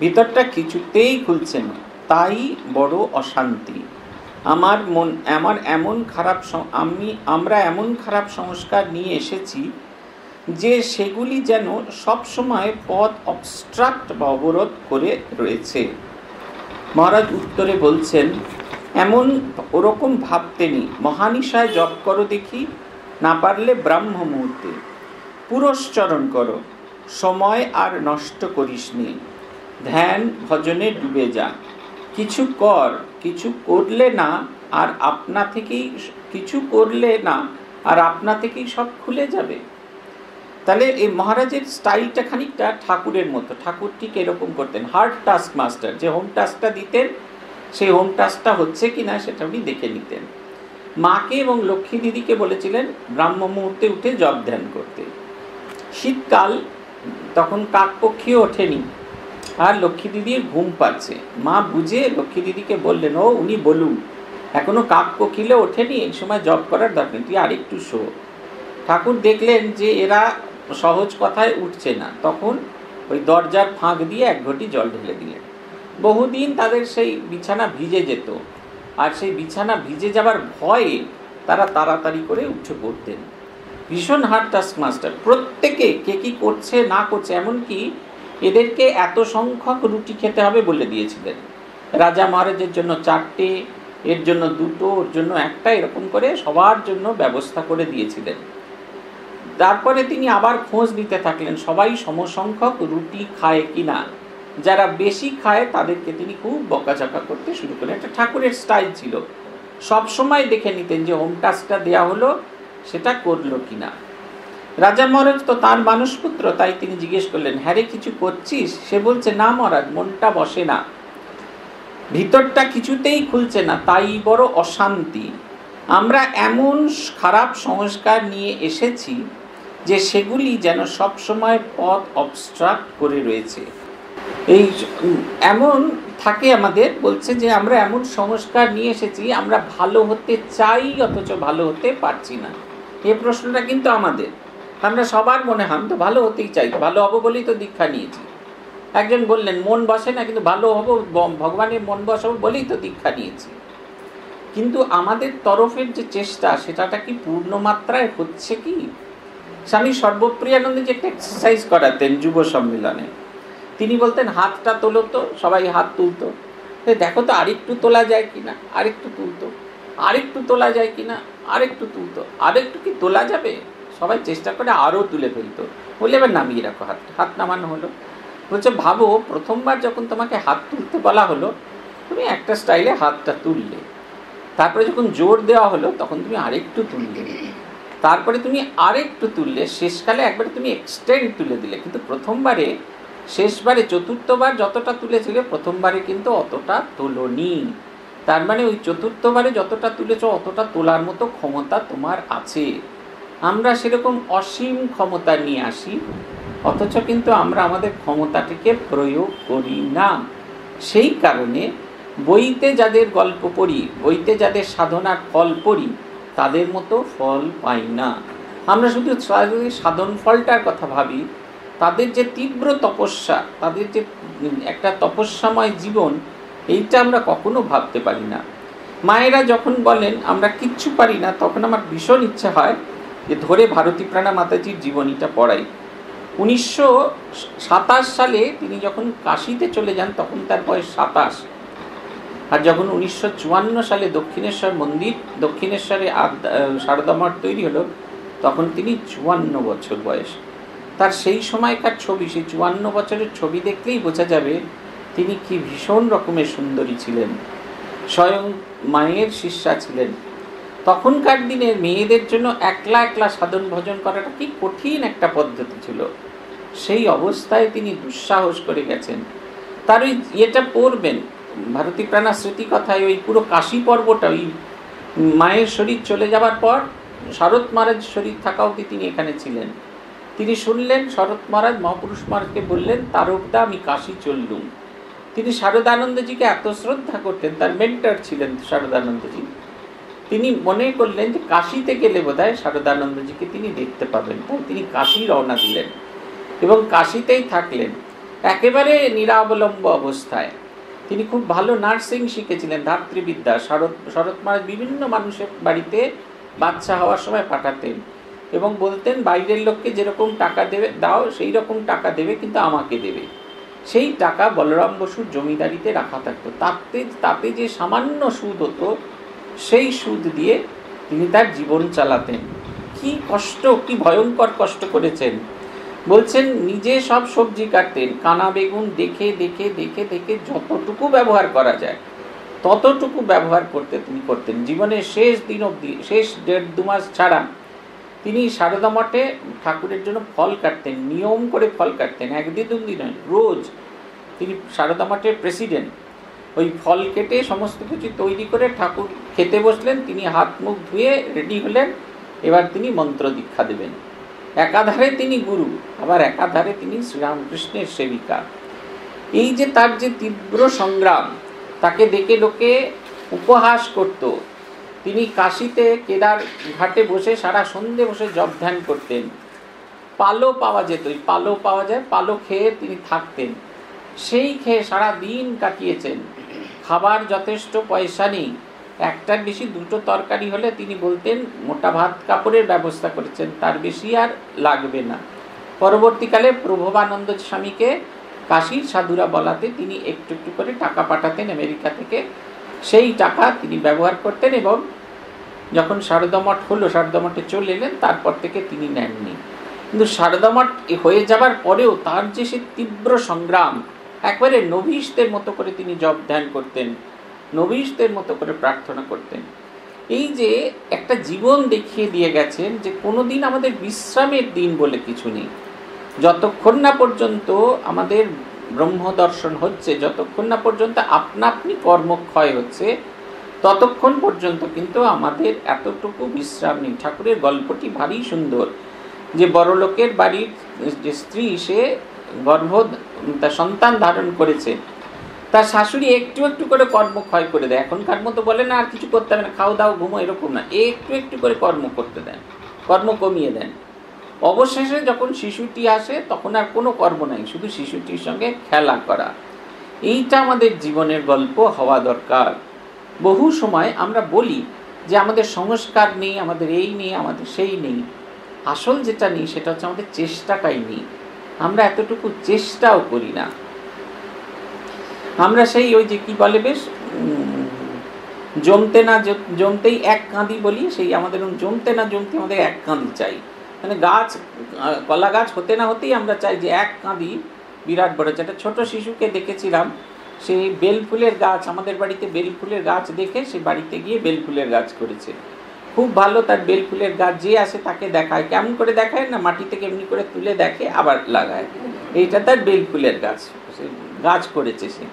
भीतरटा किछुतेई खुलछे ना, ताई बड़ो अशांति। आमार मन आमार एमन खराब आमी आमरा एमन खराब संस्कार निये एसेछि जे सेगुली जेन सब समय पथ अबस्ट्राक्ट बा अवरोध करे रयेछे। महाराज उत्तरे बोलछेन, एमन ओरकम भाबते नेई, महानिशाय जप करो देखी, ना पारले ब्राह्म मुहूर्ते पुरस्चरण करो, समय आर नष्ट करिस नी, ध्यान भजने डूबे जा, किछु कर, किछु करले ना आर आपना थेके किछु करले ना आर आपना थेके सब खुले जाबे। ताहले ए महाराजेर स्टाइलटा खानिकटा ठाकुरेर मतो, ठाकुर ठीक एरकम करतेन, हार्ड टास्क मास्टर, जे होम टास्कटा दितेन सेई होम टास्कटा होच्छे किना सेटा उनि देखे नितेन। माके एबं लक्ष्मी दिदिके बोलेछिलेन ब्राह्म मुहूर्ते उठे जप ध्यान करते। शीतकाल तखन काकपक्षी ओठेनि आर लक्ष्मी दिदिर घुम पाচ্ছে। माँ बुझे लक्ष्मी दिदी के बोलें, ओ उनी बोलून एखोनो काकपक्षी ओठेनि, एई समय जप करार दरकार नेई, आर एकटु शो। ठाकुर देखलें जे एरा सहज कथाय उठछे ना, तखन ओई दरजार फाँक दिए एक घटी जल ढेले दिलें। बहुदिन तादेर सेई बिछाना भिजे जेत आर सेई बिछाना भिजे जाबार भये तारा ताड़ाताड़ी करे उठे पड़तेन। भीषण हार्ड टास्क मास्टर, प्रत्येके के करछे ना करछे, एमनकि एदेरके एत संख्यक रुटी खेते हबे बोले दिएछिलेन। राजा महाराजेर जन्य 4টে, एर जन्य 2টো, ओर जन्य 1টা, एरकम करे सबार जन्य व्यवस्था करे दिएछिलेन। तारपरे तिनि आबार खोज निते थाकलेन सबाई समसंख्यक रुटी खाय किना, जारा बेशी खाय तादेरके तिनि खूब बकाझका करते शुरू करेन। एटा ठाकुरेर स्टाइल छिलो, सब समय देखे नितेन जे होम टास्कटा देया हलो सेटा करलो किना। राजा महाराज तो तार मानुषपुत्र, ताई तिनि जिज्ञेस करलेन, हारे किछु करछिस? से बोलछे, ना महाराज, मनटा बसे ना, भीतरटा किछुतेई खुलछे ना, ताई बड़ो अशांति। आमरा एमन खराब संस्कार निये एसेछि जे सेगुली जेन सब समय पथ अबस्ट्राक्ट करे रयेछे। এই এমন থাকে আমাদের, বলছে যে আমরা এমন সংস্কার নিয়ে এসেছি আমরা ভালো হতে চাই অথচ ভালো হতে পারছি না। এই প্রশ্নটা কিন্তু আমাদের, আমরা সবার মনে হয় তো ভালো হতেই চাই, ভালো হব বলেই তো দীক্ষা নিয়েছি। একজন বললেন, মন বসে না কিন্তু ভালো হব, ভগবানের মন বসাবো বলেই তো দীক্ষা নিয়েছি। কিন্তু আমাদের তরফের যে চেষ্টা সেটাটা কি পূর্ণ মাত্রায় হচ্ছে কি? স্বামী সর্বপ্রিয়ানন্দে যে একটা এক্সারসাইজ করাতেন যুব সম্মেলনে, তিনি বলতেন হাতটা তোলো তো, সবাই হাত তুলতো, দেখো তো আরেকটু তোলা যায় কিনা, আরেকটু তুলতো, আরেকটু তোলা যায় কিনা, আরেকটু তুলতো, আরেকটু কি তোলা যাবে? সবাই চেষ্টা করে আরও তুলে ফেলতো, বলে এবার নামিয়ে রাখো হাতটা। হাত নামানো হলো। বলছে, ভাবো প্রথমবার যখন তোমাকে হাত তুলতে বলা হলো তুমি একটা স্টাইলে হাতটা তুললে, তারপরে যখন জোর দেওয়া হলো তখন তুমি আরেকটু তুললে, তারপরে তুমি আরেকটু তুললে, শেষকালে একবারে তুমি এক্সটেন্ড তুলে দিলে। কিন্তু প্রথমবারে शेषबारे चतुर्थबार যতটা তুলেছিলে প্রথমবারে কিন্তু অতটা তোলনি। তার মানে ওই চতুর্থবারে যতটা তুলেছো অতটা তোলার মতো ক্ষমতা তোমার আছে। আমরা সেরকম অসীম ক্ষমতা নিয়ে আসি অথচ কিন্তু আমরা আমাদের ক্ষমতাটিকে প্রয়োগ করি না। সেই কারণে বইতে যাদের গল্প পড়ি, বইতে যাদের সাধনার ফল পড়ি তাদের মতো ফল পাই না। আমরা শুধু সাধন ফলটার কথা ভাবি, তাদের যে তীব্র তপস্যা, তাদের যে একটা তপস্যাময় জীবন, এইটা আমরা কখনো ভাবতে পারি না। মায়েরা যখন বলেন আমরা কিচ্ছু পারি না, তখন আমার ভীষণ ইচ্ছে হয় যে ধরে ভারতী প্রাণা মাতাজির জীবনীটা পড়াই। 1927 সালে তিনি যখন কাশীতে চলে যান তখন তার বয়স 27, আর যখন 1954 সালে দক্ষিণেশ্বর মন্দির, দক্ষিণেশ্বরে সারদা মঠ তৈরি হলো তখন তিনি 54 বছর বয়স। তার সেই সময়কার ছবি, সেই 54 বছরের ছবি দেখলেই বোঝা যাবে তিনি কি ভীষণ রকমের সুন্দরী ছিলেন। স্বয়ং মায়ের শিষ্যা ছিলেন। তখনকার দিনের মেয়েদের জন্য একলা একলা সাধন ভজন করাটা কি কঠিন একটা পদ্ধতি ছিল। সেই অবস্থায় তিনি দুঃসাহস করে গেছেন। तार इटा पढ़बें भारती प्राणा स्मृति कथा पुरो काशी पर्वटा मायर शरीर चले जावार पर शरद महाराज शरीर थाका अवधि तिनि एखाने छिलेन। तिनि शुनलेन शरद महाराज महापुरुष महाराजके बोललेन तारकदा आमि काशी चललुम। तिनि शारदानंदजीके एत श्रद्धा करतेन, तार मेंटर छिलेन शारदानंदजी। तिनि मने करलेन जे काशीते गेले बोधहय शारदानंदजीके तिनि देखते पाबेन, ताई तिनि काशी रवाना दिलेन एबं काशीतेई थाकलेन एकेबारे निरावलम्ब अवस्थाय। तिनि खूब भालो नार्सिंग शिखेछिलेन, धात्रीविद्या। शरद महाराज विभिन्न मानुषेर बाड़ीते बाच्चा हवार समय पाठातेन एबं बोलतेन बाइरेर लोकके जेरकम टाका देबे दाओ सेई रकम टाका देबे किन्तु आमाके देबे। सेई टाका बलराम बसुर जमीदारिते राखा थाकतो, ताते ताते जे सामान्य सूद हतो सेई सूद दिये तिनि तार जीवन चालातेन। कि कष्ट, कि भयंकर कष्ट करेछेन। बोलছেন নিজে सब सब्जी काटतेन, काना बेगुन देखे देखे देखे देखे যতটুকু ব্যবহার করা যায় ততটুকু ব্যবহার করতে তিনি করতেন। জীবনের শেষ দিন অবধি, শেষ দেড় দু মাস ছাড়া তিনি সারদা মঠে ঠাকুরের জন্য ফল কাটতেন, নিয়ম করে ফল কাটতেন। একদিন দুদিন নয়, রোজ তিনি সারদা মঠের প্রেসিডেন্ট। ওই ফল কেটে সমস্ত কিছু তৈরি করে ঠাকুর খেতে বসলেন। তিনি হাত মুখ ধুয়ে রেডি হলেন, এবার তিনি মন্ত্র দীক্ষা দেবেন। एकाधारे तिनी गुरु आबार एकाधारे तिनी श्रीरामकृष्णेर सेविका। एई जे तार जे तीव्र संग्राम, ताके देखे लोके उपहास करतो। तिनी काशीते केदार घाटे बसे सारा सन्धे बसे जप ध्यान करतेन। पालो पावा जेत, पालो पावा जाय, पालो खेये तिनी थाकतेन। सेई खेये सारा दिन काटिয়েছেন। खाबार यथेष्ट पयसा नेই, एकटार बेशी दुटो तरकारी होले तिनी बोलतेन मोटा भात कापड़ेर व्यवस्था करेछेन, तार बेशी आर लागबे ना। परवर्तीकाले प्रभवानंद स्वामी के काशीर साधुरा बलाते तिनी एकटु एकटु करे टाका पाठातेन अमेरिका थेके। सेई टाका तिनी व्यवहार करतेन एबं जखन शारदा मठ हलो, शारदा मठे चले एलेन, तारपर थेके तिनी नेननि। किन्तु शारदा मठ हये जावार परेओ तार जे सेई तीव्र संग्राम, एकबारे नबिशदेर मतो करे तिनी जप ध्यान करतेन, नबीशदेर मतो करे प्रार्थना करतेन। एई जे एकटा जीवन देखिए दिए गेछेन जे कोनोदिन आमादेर विश्रामेर दिन बोले किछु नेई। जतक्षण ना पर्यन्त आमादेर ब्रह्म दर्शन होच्छे, जतक्षण ना पर्यन्त आपना आपनि कर्मक्षय होच्छे, ततक्षण पर्यन्त किन्तु आमादेर एतटुकु विश्राम नेई। ठाकुरेर गल्पटी भारी सुंदर जे बड़लोकेर बाड़ीर जे स्त्री से गर्भ सन्तान धारण करेछे, तार शाशुड़ी एकटू एकटू करे कर्म क्षय करे देय। एखनकार मतो बोले ना आर किछु करते हबे ना, खाओ दाओ घुमो एरकम ना, एकटू एकटू करे कर्म करते देन, कर्म कमिए देन। अवशेषे जखन शिशुटी आसे तखन आर कोनो कर्म नाई, शुधु शिशुटिर संगे खेला करा। एइटा आमादेर जीवनेर गल्प हवा दरकार। बहु समय आमरा बोली जे आमादेर संस्कार नेई, आमादेर एई नेई, आमादेर सेई नेई। आसल जेटा नेई सेटा हच्छे आमादेर चेष्टाटाई नेई। आमरा एतटुकु चेष्टाओ करि ना। আমরা সেই ওই যে কি বলে বেশ জমতে না জমতেই এক কাঁদি বলি, সেই আমাদের জমতে না জমতে আমাদের এক কাঁদি চাই। মানে গাছ, কলা গাছ হতে না হতেই আমরা চাই যে এক কাঁদি বিরাট বড়। একটা ছোট শিশুকে দেখেছিলাম, সেই বেলফুলের গাছ, আমাদের বাড়িতে বেলফুলের গাছ দেখে সে বাড়িতে গিয়ে বেলফুলের গাছ করেছে। খুব ভালো, তার বেলফুলের গাছ যে আসে তাকে দেখায়। কেমন করে দেখায় না, মাটি থেকে এমনি করে তুলে দেখে আবার লাগায়। এইটা তার বেলফুলের গাছ, সে গাছ করেছে সে।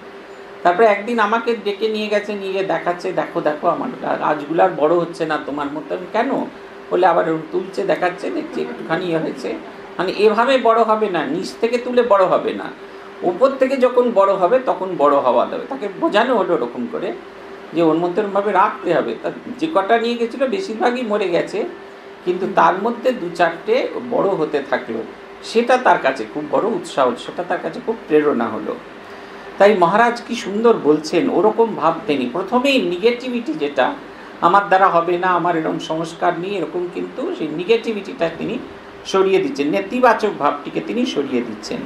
তারপরে একদিন আমাকে ডেকে নিয়ে গেছে, নিয়ে দেখাচ্ছে, দেখো দেখো আমার গাছগুলো আর বড়ো হচ্ছে না তোমার মতন। কেন বলে, আবার তুলছে, দেখাচ্ছে, দেখছি একটুখানি ইয়ে হয়েছে। মানে এভাবে বড়ো হবে না, নিচ থেকে তুলে বড়ো হবে না, উপর থেকে যখন বড়ো হবে তখন বড় হওয়া দেবে। তাকে বোঝানো হলো ওরকম করে যে ওর মতনভাবে রাখতে হবে। তা যে কটা নিয়ে গেছিলো বেশিরভাগই মরে গেছে, কিন্তু তার মধ্যে দু চারটে বড়ো হতে থাকলো। সেটা তার কাছে খুব বড় উৎসাহ, সেটা তার কাছে খুব প্রেরণা হলো। তাই মহারাজ কি সুন্দর বলছেন, ওরকম ভাবতেনি। প্রথমেই নেগেটিভিটি, যেটা আমার দ্বারা হবে না, আমার এরকম সংস্কার নেই, এরকম কিন্তু সেই নেগেটিভিটিটা তিনি সরিয়ে দিচ্ছেন, নেতিবাচক ভাবটিকে তিনি সরিয়ে দিচ্ছেন।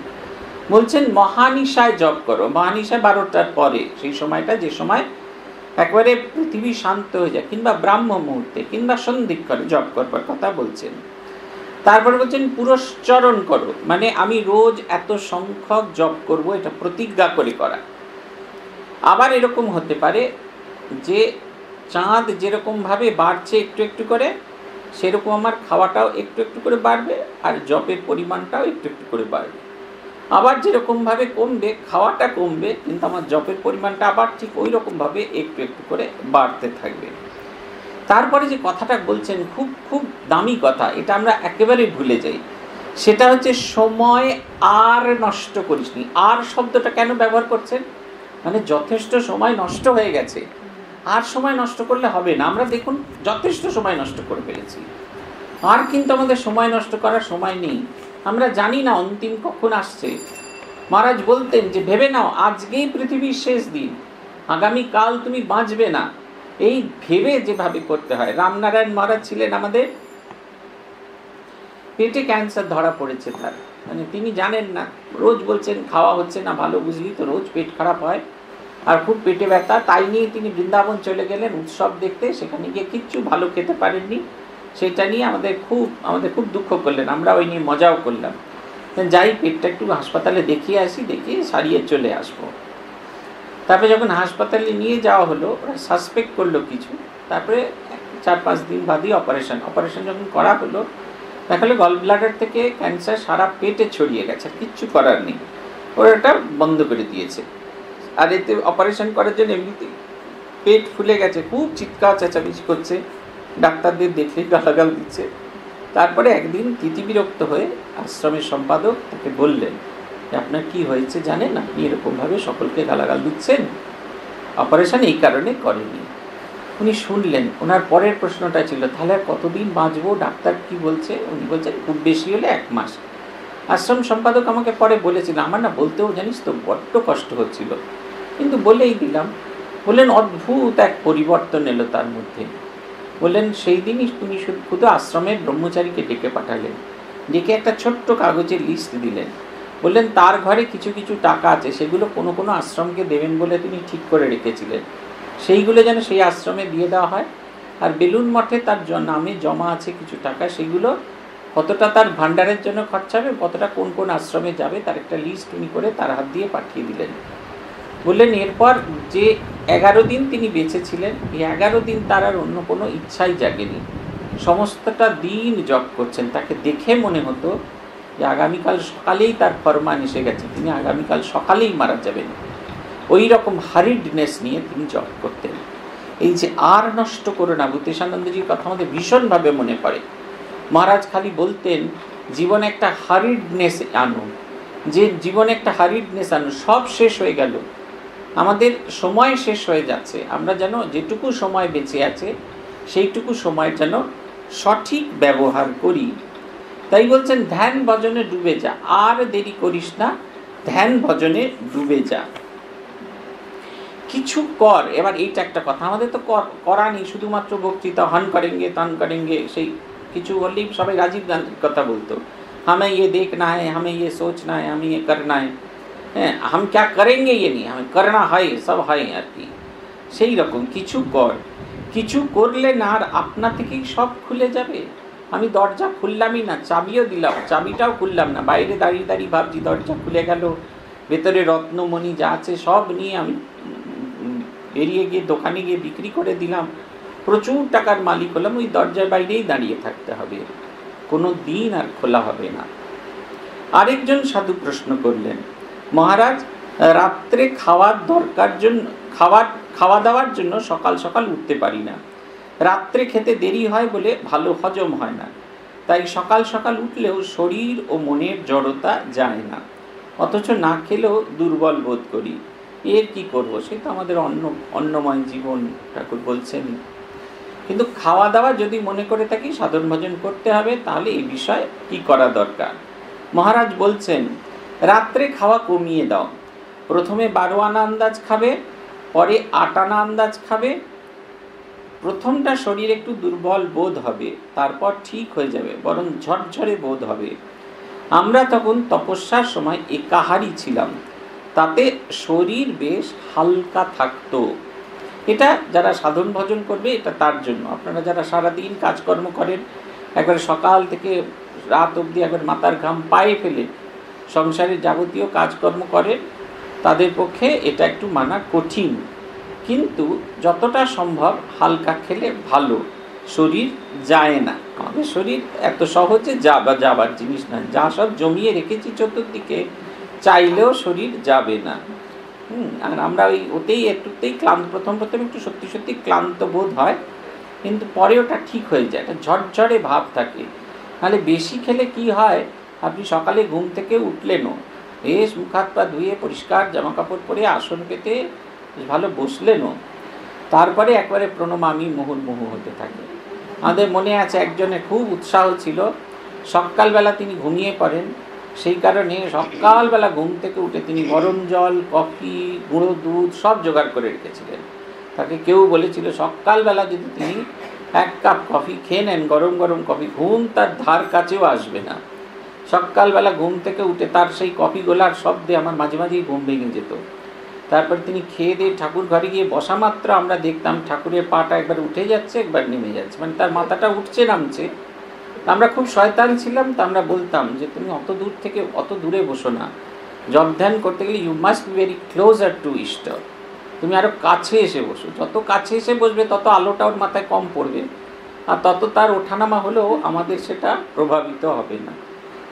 বলছেন মহানিশায় জপ করো। মহানিশায় 12টার পরে, সেই সময়টা যে সময় একবারে পৃথিবী শান্ত হয়ে যায়, কিংবা ব্রাহ্ম মুহূর্তে কিংবা সন্ধিক্ষণে জপ করবার কথা বলছেন। তারপরে বলছেন পুরস্চরণ করো, মানে আমি রোজ এত সংখ্যক জপ করব, এটা প্রতিজ্ঞা করে করা। আবার এরকম হতে পারে যে চাঁদ যেরকমভাবে বাড়ছে একটু একটু করে, সেরকম আমার খাওয়াটাও একটু একটু করে বাড়বে, আর জপের পরিমাণটাও একটু একটু করে বাড়বে। आबार जे रकम भावे कमबे खावाटा कमबे किन्तु आमार जपेर परिमाणटा आबार ठीक ओई रकम भावे एकटु एकटु करे बाड़ते थाकबे। तारपरे जे कथाटा बोलछेन खूब खूब दामी कथा, एटा आमरा एकेबारे भुले जाई, सेटा हच्छे समय आर नष्ट करिस नि। आर शब्दटा केन व्यवहार करछेन, माने यथेष्ट समय नष्ट हये गेछे, आर समय नष्ट करले हबे ना। आमरा देखुन यथेष्ट समय नष्ट करे फेलेছি, आर किन्तु आमादेर समय नष्ट करार समय नेই। আমরা জানি না অন্তিম কখন আসছে। মহারাজ বলতেন যে ভেবে নাও আজকেই পৃথিবীর শেষ দিন, আগামী কাল তুমি বাঁচবে না, এই ভেবে যেভাবে করতে হয়। রামনারায়ণ মহারাজ ছিলেন আমাদের, পেটে ক্যান্সার ধরা পড়েছে তার, মানে তিনি জানেন না। রোজ বলছেন খাওয়া হচ্ছে না ভালো, বুঝলি তো রোজ পেট খারাপ হয় আর খুব পেটে ব্যথা, তাই নিয়ে তিনি বৃন্দাবন চলে গেলেন উৎসব দেখতে। সেখানে গিয়ে কিচ্ছু ভালো খেতে পারেননি, সেটা নিয়ে আমাদের খুব দুঃখ করলেন, আমরা ওই নিয়ে মজাও করলাম। যাই পেটটা একটু হাসপাতালে দেখিয়ে আসি, দেখিয়ে সারিয়ে চলে আসবো। তারপরে যখন হাসপাতালে নিয়ে যাওয়া হলো, ওরা সাসপেক্ট করলো কিছু, তারপরে 4-5 দিন বাদেই অপারেশন যখন করা হলো, তাহলে গল ব্লাডার থেকে ক্যান্সার সারা পেটে ছড়িয়ে গেছে, কিচ্ছু করার নেই, ওরা এটা বন্ধ করে দিয়েছে। আর এতে অপারেশন করার জন্য এমনিতে পেট ফুলে গেছে, খুব চিৎকার চেঁচামেচি করছে, ডাক্তারদের দেখে গালাগাল দিচ্ছে। তারপরে একদিন তিতিবিরক্ত হয়ে আশ্রমের সম্পাদক তাকে বললেন যে আপনার কী হয়েছে জানেন, আপনি এরকমভাবে সকলকে গালাগাল দিচ্ছেন, অপারেশন এই কারণে করেনি। উনি শুনলেন, ওনার পরের প্রশ্নটা ছিল তাহলে কতদিন বাঁচবো, ডাক্তার কি বলছে। উনি বলছেন খুব বেশি হলে 1 মাস। আশ্রম সম্পাদক আমাকে পরে বলেছিল আমার না বলতেও জানিস তো বড্ড কষ্ট হচ্ছিল, কিন্তু বলেই দিলাম। বললেন অদ্ভুত এক পরিবর্তন এলো তার মধ্যে। বললেন সেই দিনই উনি শুধু আশ্রমের ব্রহ্মচারীকে ডেকে পাঠালেন, ডেকে একটা ছোট্ট কাগজের লিস্ট দিলেন। বললেন তার ঘরে কিছু কিছু টাকা আছে, সেগুলো কোনো আশ্রমকে দেবেন বলে তিনি ঠিক করে রেখেছিলেন, সেইগুলো যেন সেই আশ্রমে দিয়ে দেওয়া হয়। আর বেলুন মঠে তার নামে জমা আছে কিছু টাকা, সেগুলো কতটা তার ভাণ্ডারের জন্য খরচা হবে, কতটা কোন আশ্রমে যাবে, তার একটা লিস্ট উনি করে তার হাত দিয়ে পাঠিয়ে দিলেন। বললেন এরপর যে 11 দিন তিনি বেঁচে ছিলেন, এই 11 দিন তার আর অন্য কোনো ইচ্ছাই জাগেনি, সমস্তটা দিন জপ করছেন। তাকে দেখে মনে হতো যে আগামীকাল সকালেই তার ফরমান এসে গেছে, তিনি আগামীকাল সকালেই মারা যাবেন, ওই রকম হারিডনেস নিয়ে তিনি জপ করতেন। এই যে আর নষ্ট করো না, ভূতেশানন্দজির কথা আমাদের ভীষণভাবে মনে পড়ে। মহারাজ খালি বলতেন জীবনে একটা হারিডনেস আনো, যে জীবনে একটা হারিডনেস আনো, সব শেষ হয়ে গেল, আমাদের সময় শেষ হয়ে যাচ্ছে, আমরা যেন যেটুকু সময় বেঁচে আছে সেইটুকু সময় যেন সঠিক ব্যবহার করি। তাই বলছেন ধ্যান ভজনে ডুবে যা, আর দেরি করিস না, ধ্যান ভজনে ডুবে যা, কিছু কর। এবার এইটা একটা কথা, আমাদের তো করা নেই, শুধুমাত্র বক্তৃতা হন করেঙ্গে তন করেঙ্গে, সেই কিছু বললেই সবাই রাজীব গান্ধীর কথা বলতো, হামে ইয়ে দেখনা হ্যায়, হামে ইয়ে সোচনা হ্যায়, হামে ইয়ে করনা হ্যায়, হ্যাঁ हम क्या करेंगे ये नहीं, हमें करना है, सब है আর কি। সেই রকম কিছু কর, কিছু করলে না আর আপনা থেকেই সব খুলে যাবে। আমি দরজা খুললামই না, চাবিও দিলাম, চাবিটাও খুললাম না, বাইরে দাঁড়িয়ে দাঁড়িয়ে ভাবছি দরজা খুলে গেল, ভেতরে রত্নমণি যা আছে সব নিয়ে আমি বেরিয়ে গিয়ে দোকানে গিয়ে বিক্রি করে দিলাম, প্রচুর টাকার মালিক হলাম, ওই দরজার বাইরেই দাঁড়িয়ে থাকতে হবে, কোনো দিন আর খোলা হবে না। আরেকজন সাধু প্রশ্ন করলেন মহারাজ রাত্রে খাওয়া দাওয়ার জন্য সকাল সকাল উঠতে পারি না, রাত্রে খেতে দেরি হয় বলে ভালো হজম হয় না, তাই সকাল সকাল উঠলেও শরীর ও মনের জড়তা যায় না, অথচ না খেলেও দুর্বল বোধ করি, এর কি করব। সে তো আমাদের অন্নময় জীবন ঠাকুর বলছেন, কিন্তু খাওয়া দাওয়া যদি মনে করে থাকি সাধন ভজন করতে হবে, তাহলে এই বিষয়ে কি করা দরকার। মহারাজ বলছেন রাত্রে খাওয়া কমিয়ে দাও, প্রথমে 12 আনা আন্দাজ খাবে, পরে 8 আনা আন্দাজ খাবে, প্রথমটা শরীর একটু দুর্বল বোধ হবে, তারপর ঠিক হয়ে যাবে, বরং ঝরঝরে বোধ হবে। আমরা তখন তপস্যার সময় একাহারি ছিলাম, তাতে শরীর বেশ হালকা থাকতো। এটা যারা সাধন ভজন করবে এটা তার জন্য, আপনারা যারা সারাদিন কাজকর্ম করেন, একবার সকাল থেকে রাত অবধি একবার মাথার ঘাম পায়ে ফেলে সংসারের যাবতীয় কাজকর্ম করেন, তাদের পক্ষে এটা একটু মানা কঠিন, কিন্তু যতটা সম্ভব হালকা খেলে ভালো, শরীর যায় না। আমাদের শরীর এত সহজে যাবার জিনিস না, যা সব জমিয়ে রেখেছি চতুর্দিকে चाहले शरीर जाबे ना আর আমরা ওই ওতেই একটুতেই ক্লান্ত প্রথম একটু সত্যি সত্যি ক্লান্ত বোধ হয় কিন্তু পরে ওটা ঠিক হয়ে যায় একটা ঝড়ঝড়ে ভাব থাকে। তাহলে বেশি খেলে কি হয় আপনি সকালে ঘুম থেকে উঠলেন বেশ মুখ হাত পা ধুয়ে পরিষ্কার জামা কাপড় পরে আসন পেতে ভালো বসলেন তারপরে একবারে প্রণামামি মোহনমোহ হতে থাকে। আমাদের মনে আছে একজনের খুব উৎসাহ ছিল সকালবেলা তিনি ঘুমিয়ে পড়েন সেই কারণে সকালবেলা ঘুম থেকে উঠে তিনি গরম জল কফি গুঁড়ো দুধ সব জোগাড় করে রেখেছিলেন। তাকে কেউ বলেছিল সকালবেলা যদি তিনি এক কাপ কফি খেয়ে নেন গরম গরম কফি ঘুম তার ধার কাছেও আসবে না। সকালবেলা ঘুম থেকে উঠে তার সেই কফি গোলার শব্দে আমার মাঝে মাঝেই ঘুম ভেঙে যেত। তারপর তিনি খেয়ে দিয়ে ঠাকুর ঘরে গিয়ে বসা মাত্র আমরা দেখতাম ঠাকুরের পাটা একবার উঠে যাচ্ছে একবার নেমে যাচ্ছে মানে তার মাথাটা উঠছে নামছে। আমরা খুব শয়তান ছিলাম তো আমরা বলতাম যে তুমি অত দূর থেকে অত দূরে বসো না জপ ধ্যান করতে গেলে you must be very closer to ইষ্ট তুমি আরও কাছে এসে বসো যত কাছে এসে বসবে তত আলোটা ওর মাথায় কম পড়বে আর তত তার ওঠানামা হলেও আমাদের সেটা প্রভাবিত হবে না।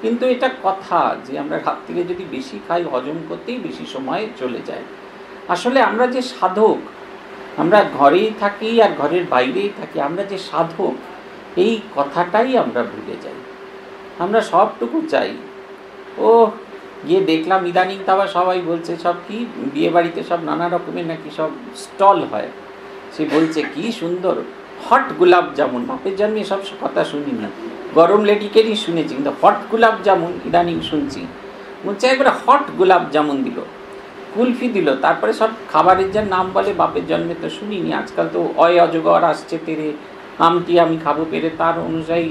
কিন্তু এটা কথা যে আমরা রাত্রিরে যদি বেশি খাই হজম করতেই বেশি সময় চলে যায়। আসলে আমরা যে সাধক আমরা ঘরেই থাকি আর ঘরের বাইরেই থাকি আমরা যে সাধক এই কথাটাই আমরা ভুলে যাই। আমরা সবটুকু চাই ও গিয়ে দেখলাম ইদানিং তারা সবাই বলছে সব কি বিয়েবাড়িতে সব নানা রকমের নাকি সব স্টল হয় সে বলছে কি সুন্দর হট গোলাপ জামুন বাপের জন্মে সব কথা শুনি না গরম লেডিকেরই শুনেছি কিন্তু হট গোলাপ জামুন ইদানিং শুনছি বলছে একবারে হট গোলাপ জামুন দিল কুলফি দিল তারপরে সব খাবারের যার নাম বলে বাপের জন্মে তো শুনিনি আজকাল তো অজগর আসছে তেরে আমটি আমি খাবো পেরে তার অনুযায়ী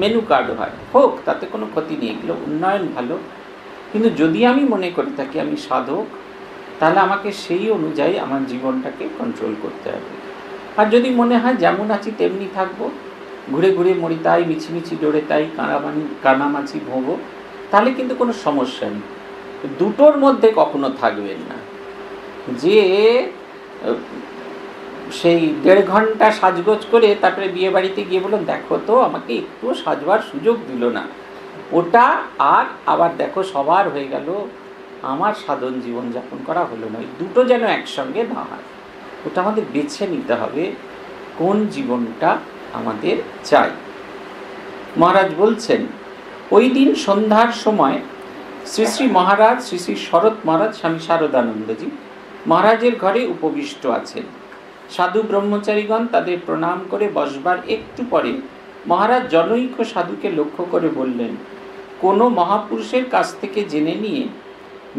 মেনু কার্ড হয় হোক তাতে কোনো ক্ষতি নেই এগুলো উন্নয়ন ভালো। কিন্তু যদি আমি মনে করে থাকি আমি সাধক তাহলে আমাকে সেই অনুযায়ী আমার জীবনটাকে কন্ট্রোল করতে হবে। আর যদি মনে হয় যেমন আছি তেমনি থাকবো ঘুরে ঘুরে মরি তাই মিছিমিছি ডোরে তাই কানামাছি ভোগো তাহলে কিন্তু কোনো সমস্যা নেই। দুটোর মধ্যে কখনো থাকবেন না যে সেই দেড় ঘন্টা সাজগোজ করে তারপরে বিয়ে বাড়িতে গিয়ে বলুন দেখো তো আমাকে একটু সাজবার সুযোগ দিল না ওটা আর আবার দেখো সবার হয়ে গেল আমার সাধন জীবনযাপন করা হলো না দুটো যেন একসঙ্গে না হয়। ওটা আমাদের বেছে নিতে হবে কোন জীবনটা আমাদের চাই। মহারাজ বলছেন ওই দিন সন্ধ্যার সময় শ্রী শ্রী মহারাজ শ্রী শ্রী শরৎ মহারাজ স্বামী শারদানন্দজি মহারাজের ঘরে উপবিষ্ট আছেন। সাধু ব্রহ্মচারীগণ তাদের প্রণাম করে বসবার একটু পরে মহারাজ জনৈক সাধুকে লক্ষ্য করে বললেন কোনো মহাপুরুষের কাছ থেকে জেনে নিয়ে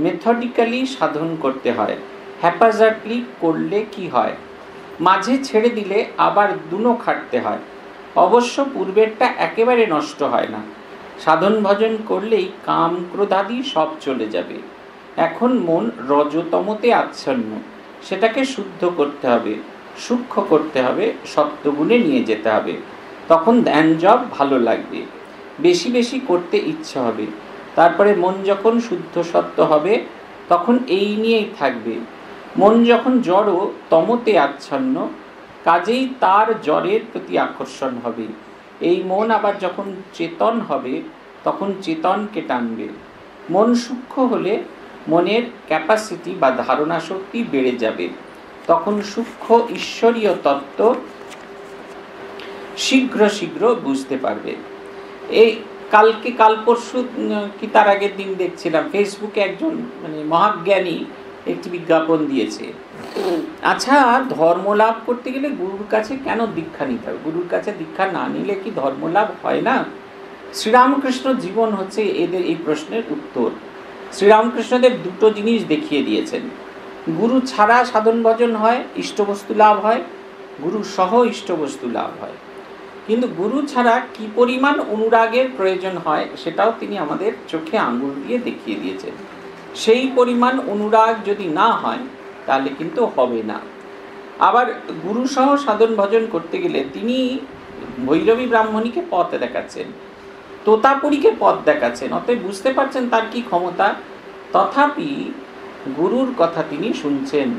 মেথডিক্যালি সাধন করতে হয় হ্যাপাজার্ডলি করলে কি হয় মাঝে ছেড়ে দিলে আবার দুনো খাটতে হয় অবশ্য পূর্বেরটা একেবারে নষ্ট হয় না সাধন ভজন করলেই কাম ক্রোধাদি সব চলে যাবে এখন মন রজতমতে আচ্ছন্ন সেটাকে শুদ্ধ করতে হবে সূক্ষ্ম করতে হবে সপ্তগুণে নিয়ে যেতে হবে তখন ধ্যান জপ ভালো লাগবে বেশি বেশি করতে ইচ্ছা হবে তারপরে মন যখন শুদ্ধ সত্ত্ব হবে তখন এই নিয়েই থাকবে মন যখন জড় তমতে আচ্ছন্ন কাজেই তার জড়ের প্রতি আকর্ষণ হবে এই মন আবার যখন চেতন হবে তখন চেতনকে টানবে মন সূক্ষ্ম হলে মনের ক্যাপাসিটি বা ধারণা শক্তি বেড়ে যাবে তখন সূক্ষ্ম ঈশ্বরীয় তত্ত্ব শীঘ্র শীঘ্র বুঝতে পারবে। এই কাল পরশু কি তার আগের দিন দেখছিলাম ফেসবুকে একজন মানে মহাজ্ঞানী একটি বিজ্ঞাপন দিয়েছে আচ্ছা ধর্ম লাভ করতে গেলে গুরুর কাছে কেন দীক্ষা নিতে হবে গুরুর কাছে দীক্ষা না নিলে কি ধর্ম লাভ হয় না শ্রীরামকৃষ্ণ জীবন হচ্ছে এদের এই প্রশ্নের উত্তর। শ্রীরামকৃষ্ণদেব দুটো জিনিস দেখিয়ে দিয়েছেন গুরু ছাড়া সাধন ভজন হয় ইষ্টবস্তু লাভ হয় গুরু সহ ইষ্টবস্তু লাভ হয় কিন্তু গুরু ছাড়া কি পরিমাণ অনুরাগের প্রয়োজন হয় সেটাও তিনি আমাদের চোখে আঙুল দিয়ে দেখিয়ে দিয়েছেন সেই পরিমাণ অনুরাগ যদি না হয় তাহলে কিন্তু হবে না। আবার গুরু সহ সাধন ভজন করতে গেলে তিনি ভৈরবী ব্রাহ্মণীকে পথ দেখাচ্ছেন তোতাপুরীকে পথ দেখাচ্ছেন অতএব বুঝতে পারছেন তার কি ক্ষমতা তথাপি গুরুর কথা তিনি শুনছেন।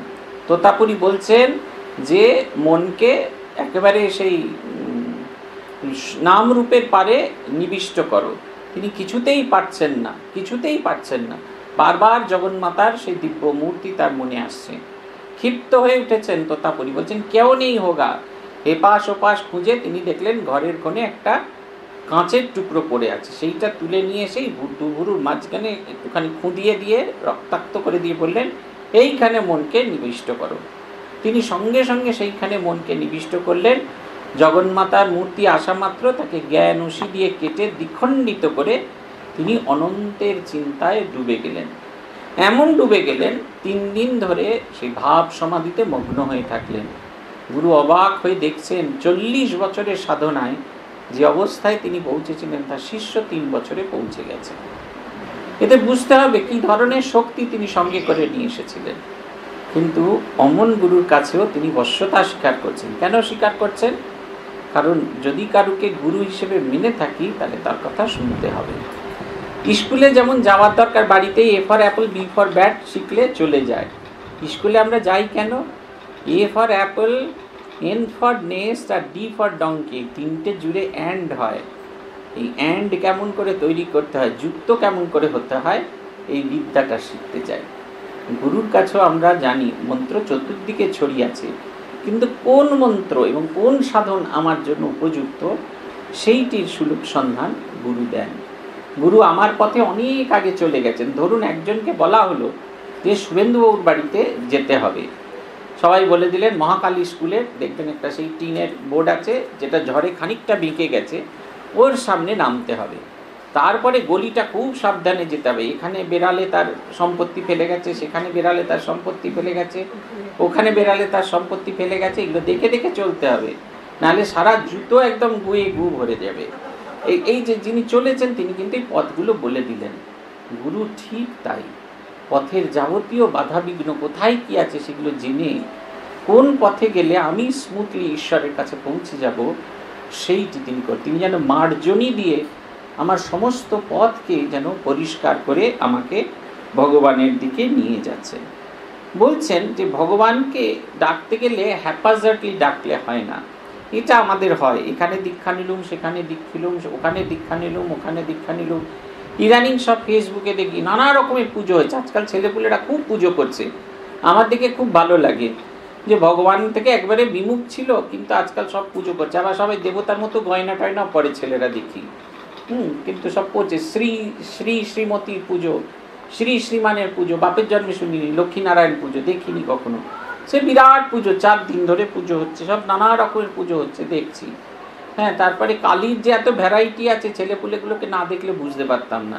তোতাপুরী বলছেন যে মনকে একেবারে সেই নামরূপের পারে নিবিষ্ট করো তিনি কিছুতেই পারছেন না बार बार जगन्मातार से दिव्य मूर्ति तार मने आसछे। क्षिप्त हो उठेछेन तोतापुरी, बोलछेन क्यों नहीं होगा। एपाश ओपाश खुंजे तिनि देखलेन घरेर कोणे एकटा काँचेर टुकरो पड़े आछे, सेइटा तुले निये एसे भुरुभुरुर माझखाने एकटुखानि खुंटिये दिये रक्ताक्त करे दिये बोललेन एइखाने मनके निविष्ट करो। तिनि संगे संगे सेइखाने मनके निविष्ट करलेन। जगन्मातार मूर्ति आसा मात्र ताके ज्ञानोषि दिये केटे द्विखण्डित करे तिनि अनन्तेर चिंताय डूबे गेलेन। एमन डूबे गेलेन 3 दिन धरे सेइ भाव समाधिते मग्न हये थाकलेन। गुरु अबाक हये देखछेन 40 বছরের সাধনায় जे अवस्थाय तिनि पौঁছেছিলেন तार शिष्य 3 বছরে पौঁছে গেছে। এতে বুঝতে হবে কি ধরনের শক্তি তিনি সঙ্গে করে নিয়ে এসেছিলেন। কিন্তু অমন গুরুর কাছেও তিনি বশ্যতা স্বীকার করছেন। কেন স্বীকার করছেন? কারণ যদি কারুকে গুরু হিসেবে মেনে থাকি তাহলে তার কথা শুনতে হবে। স্কুলে যেমন যাওয়ার দরকার, বাড়িতেই A for apple B for bat শিখলে চলে যায়। স্কুলে আমরা যাই কেন? A for apple, N for nest আর ডি ফর ডঙ্কি, তিনটে জুড়ে অ্যান্ড হয়। এই অ্যান্ড কেমন করে তৈরি করতে হয়, যুক্ত কেমন করে হতে হয়, এই বিদ্যাটা শিখতে চাই। গুরুর কাছেও আমরা জানি মন্ত্র চতুর্দিকে ছড়িয়ে আছে, কিন্তু কোন মন্ত্র এবং কোন সাধন আমার জন্য উপযুক্ত সেইটির সুলভ সন্ধান গুরু দেন। গুরু আমার পথে অনেক আগে চলে গেছেন। ধরুন একজনকে বলা হলো যে শুভেন্দুবাবুর বাড়িতে যেতে হবে, সবাই বলে দিলেন মহাকালী স্কুলের, দেখবেন একটা সেই টিনের বোর্ড আছে যেটা ঝড়ে খানিকটা বেঁকে গেছে, ওর সামনে নামতে হবে। তারপরে গলিটা খুব সাবধানে যেতে হবে, এখানে বেড়ালে তার সম্পত্তি ফেলে গেছে, সেখানে বেড়ালে তার সম্পত্তি ফেলে গেছে, ওখানে বেড়ালে তার সম্পত্তি ফেলে গেছে, এগুলো দেখে দেখে চলতে হবে, নাহলে সারা জুতো একদম গুয়ে গু ভরে যাবে। এই যে যিনি চলেছেন তিনি কিন্তু এই পথগুলো বলে দিলেন। গুরু ঠিক তাই, পথের যাবতীয় বাধা বিঘ্ন কোথায় কী আছে সেগুলো জেনে কোন পথে গেলে আমি স্মুথলি ঈশ্বরের কাছে পৌঁছে যাব সেইটি তিনি করেন। তিনি যেন মার্জনী দিয়ে আমার সমস্ত পথকে যেন পরিষ্কার করে আমাকে ভগবানের দিকে নিয়ে যাচ্ছে। বলছেন যে ভগবানকে ডাকতে গেলে হ্যাপাজার্ডলি ডাকলে হয় না, এটা আমাদের হয়। এখানে দীক্ষা নিলুম, সেখানে দীক্ষা নিলুম, ওখানে দীক্ষা নিলুম, ওখানে দীক্ষা নিলুম। ইদানিং সব ফেসবুকে দেখি নানা রকমের পুজো হচ্ছে, আজকাল ছেলেপুলেরা খুব পুজো করছে। আমার দিকে খুব ভালো লাগে যে ভগবান থেকে একবারে বিমুখ ছিল কিন্তু আজকাল সব পুজো করছে। আবার সবাই দেবতার মতো গয়না টয়না পরে ছেলেরা দেখি, কিন্তু সব করছে। শ্রী শ্রী শ্রীমতীর পুজো, শ্রী শ্রীমানের পুজো, বাপের জন্মে শুনিনি, লক্ষ্মীনারায়ণ পুজো দেখিনি কখনো, সে বিরাট পুজো, 4 দিন ধরে পুজো হচ্ছে, সব নানা রকমের পুজো হচ্ছে দেখছি। হ্যাঁ, তারপরে কালীর যে এত ভ্যারাইটি আছে ছেলেপুলেগুলোকে না দেখলে বুঝতে পারতাম না।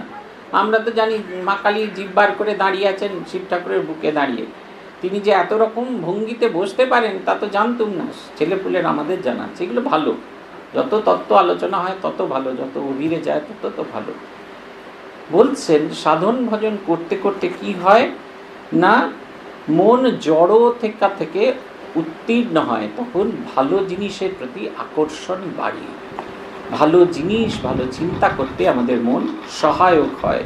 আমরা তো জানি মা কালী জিভ বার করে দাঁড়িয়ে আছেন শিব ঠাকুরের বুকে দাঁড়িয়ে, তিনি যে এত রকম ভঙ্গিতে বসতে পারেন তা তো জানতুম না। ছেলেপুলের আমাদের জানা, সেগুলো ভালো, যত তত্ত্ব আলোচনা হয় তত ভালো, যত অভিরে যায় তত তো ভালো। বলছেন সাধন ভজন করতে করতে কি হয় না মন জড়ো থেকে উত্তীর্ণ হয়, তখন ভালো জিনিসের প্রতি আকর্ষণ বাড়ে। ভালো জিনিস, ভালো চিন্তা করতে আমাদের মন সহায়ক হয়,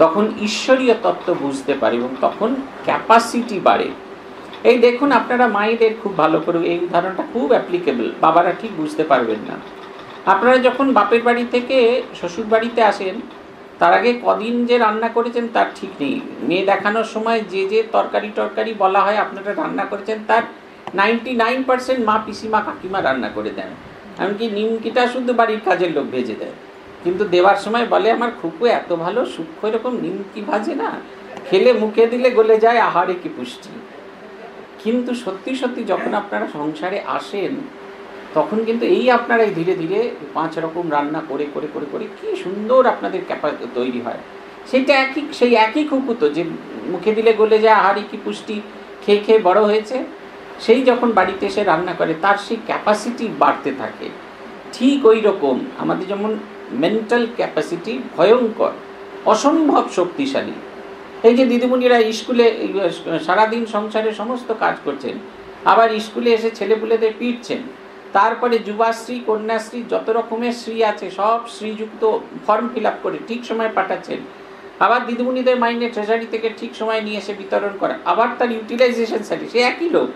তখন ঈশ্বরীয় তত্ত্ব বুঝতে পারে এবং তখন ক্যাপাসিটি বাড়ে। এই দেখুন আপনারা মায়েদের খুব ভালো করে, এই উদাহরণটা খুব অ্যাপ্লিকেবল, বাবারা ঠিক বুঝতে পারবেন না। আপনারা যখন বাপের বাড়ি থেকে শ্বশুর বাড়িতে আসেন তার আগে কদিন যে রান্না করেছেন তার ঠিক নেই। মেয়ে দেখানোর সময় যে যে তরকারি টরকারি বলা হয় আপনারা রান্না করেছেন তার 99% মা, পিসিমা, কাকিমা রান্না করে দেন, এমনকি নিমকিটা শুধু বাড়ির কাজের লোক ভেজে দেয়। কিন্তু দেওয়ার সময় বলে আমার খুকু এত ভালো সূক্ষ্ম এরকম নিমকি ভাজে না, খেলে মুখে দিলে গলে যায়, আহারে কি পুষ্টি। কিন্তু সত্যি সত্যি যখন আপনারা সংসারে আসেন তখন কিন্তু এই আপনারাই ধীরে ধীরে 5 রকম রান্না করে করে করে করে কী সুন্দর আপনাদের ক্যাপাসিটি তৈরি হয়। সেই একই খুকু তো যে মুখে দিলে গলে যায়, আহারে কি পুষ্টি, খেয়ে খেয়ে বড় হয়েছে, সেই যখন বাড়িতে এসে রান্না করে তার সেই ক্যাপাসিটি বাড়তে থাকে। ঠিক ওই রকম আমাদের যেমন মেন্টাল ক্যাপাসিটি ভয়ঙ্কর, অসম্ভব শক্তিশালী। এই যে দিদিমণিরা স্কুলে সারাদিন সংসারে সমস্ত কাজ করছেন, আবার স্কুলে এসে ছেলেপুলেদের পিটছেন, তারপরে যুবাশ্রী, কন্যাশ্রী, যত রকমের শ্রী আছে সব শ্রীযুক্ত ফর্ম ফিল আপ করে ঠিক সময় পাঠাচ্ছেন, আবার দিদিমণিদের মাইনে ট্রেজারি থেকে ঠিক সময় নিয়ে এসে বিতরণ করা, আবার তার ইউটিলাইজেশন স্যালারি। সে একই লোক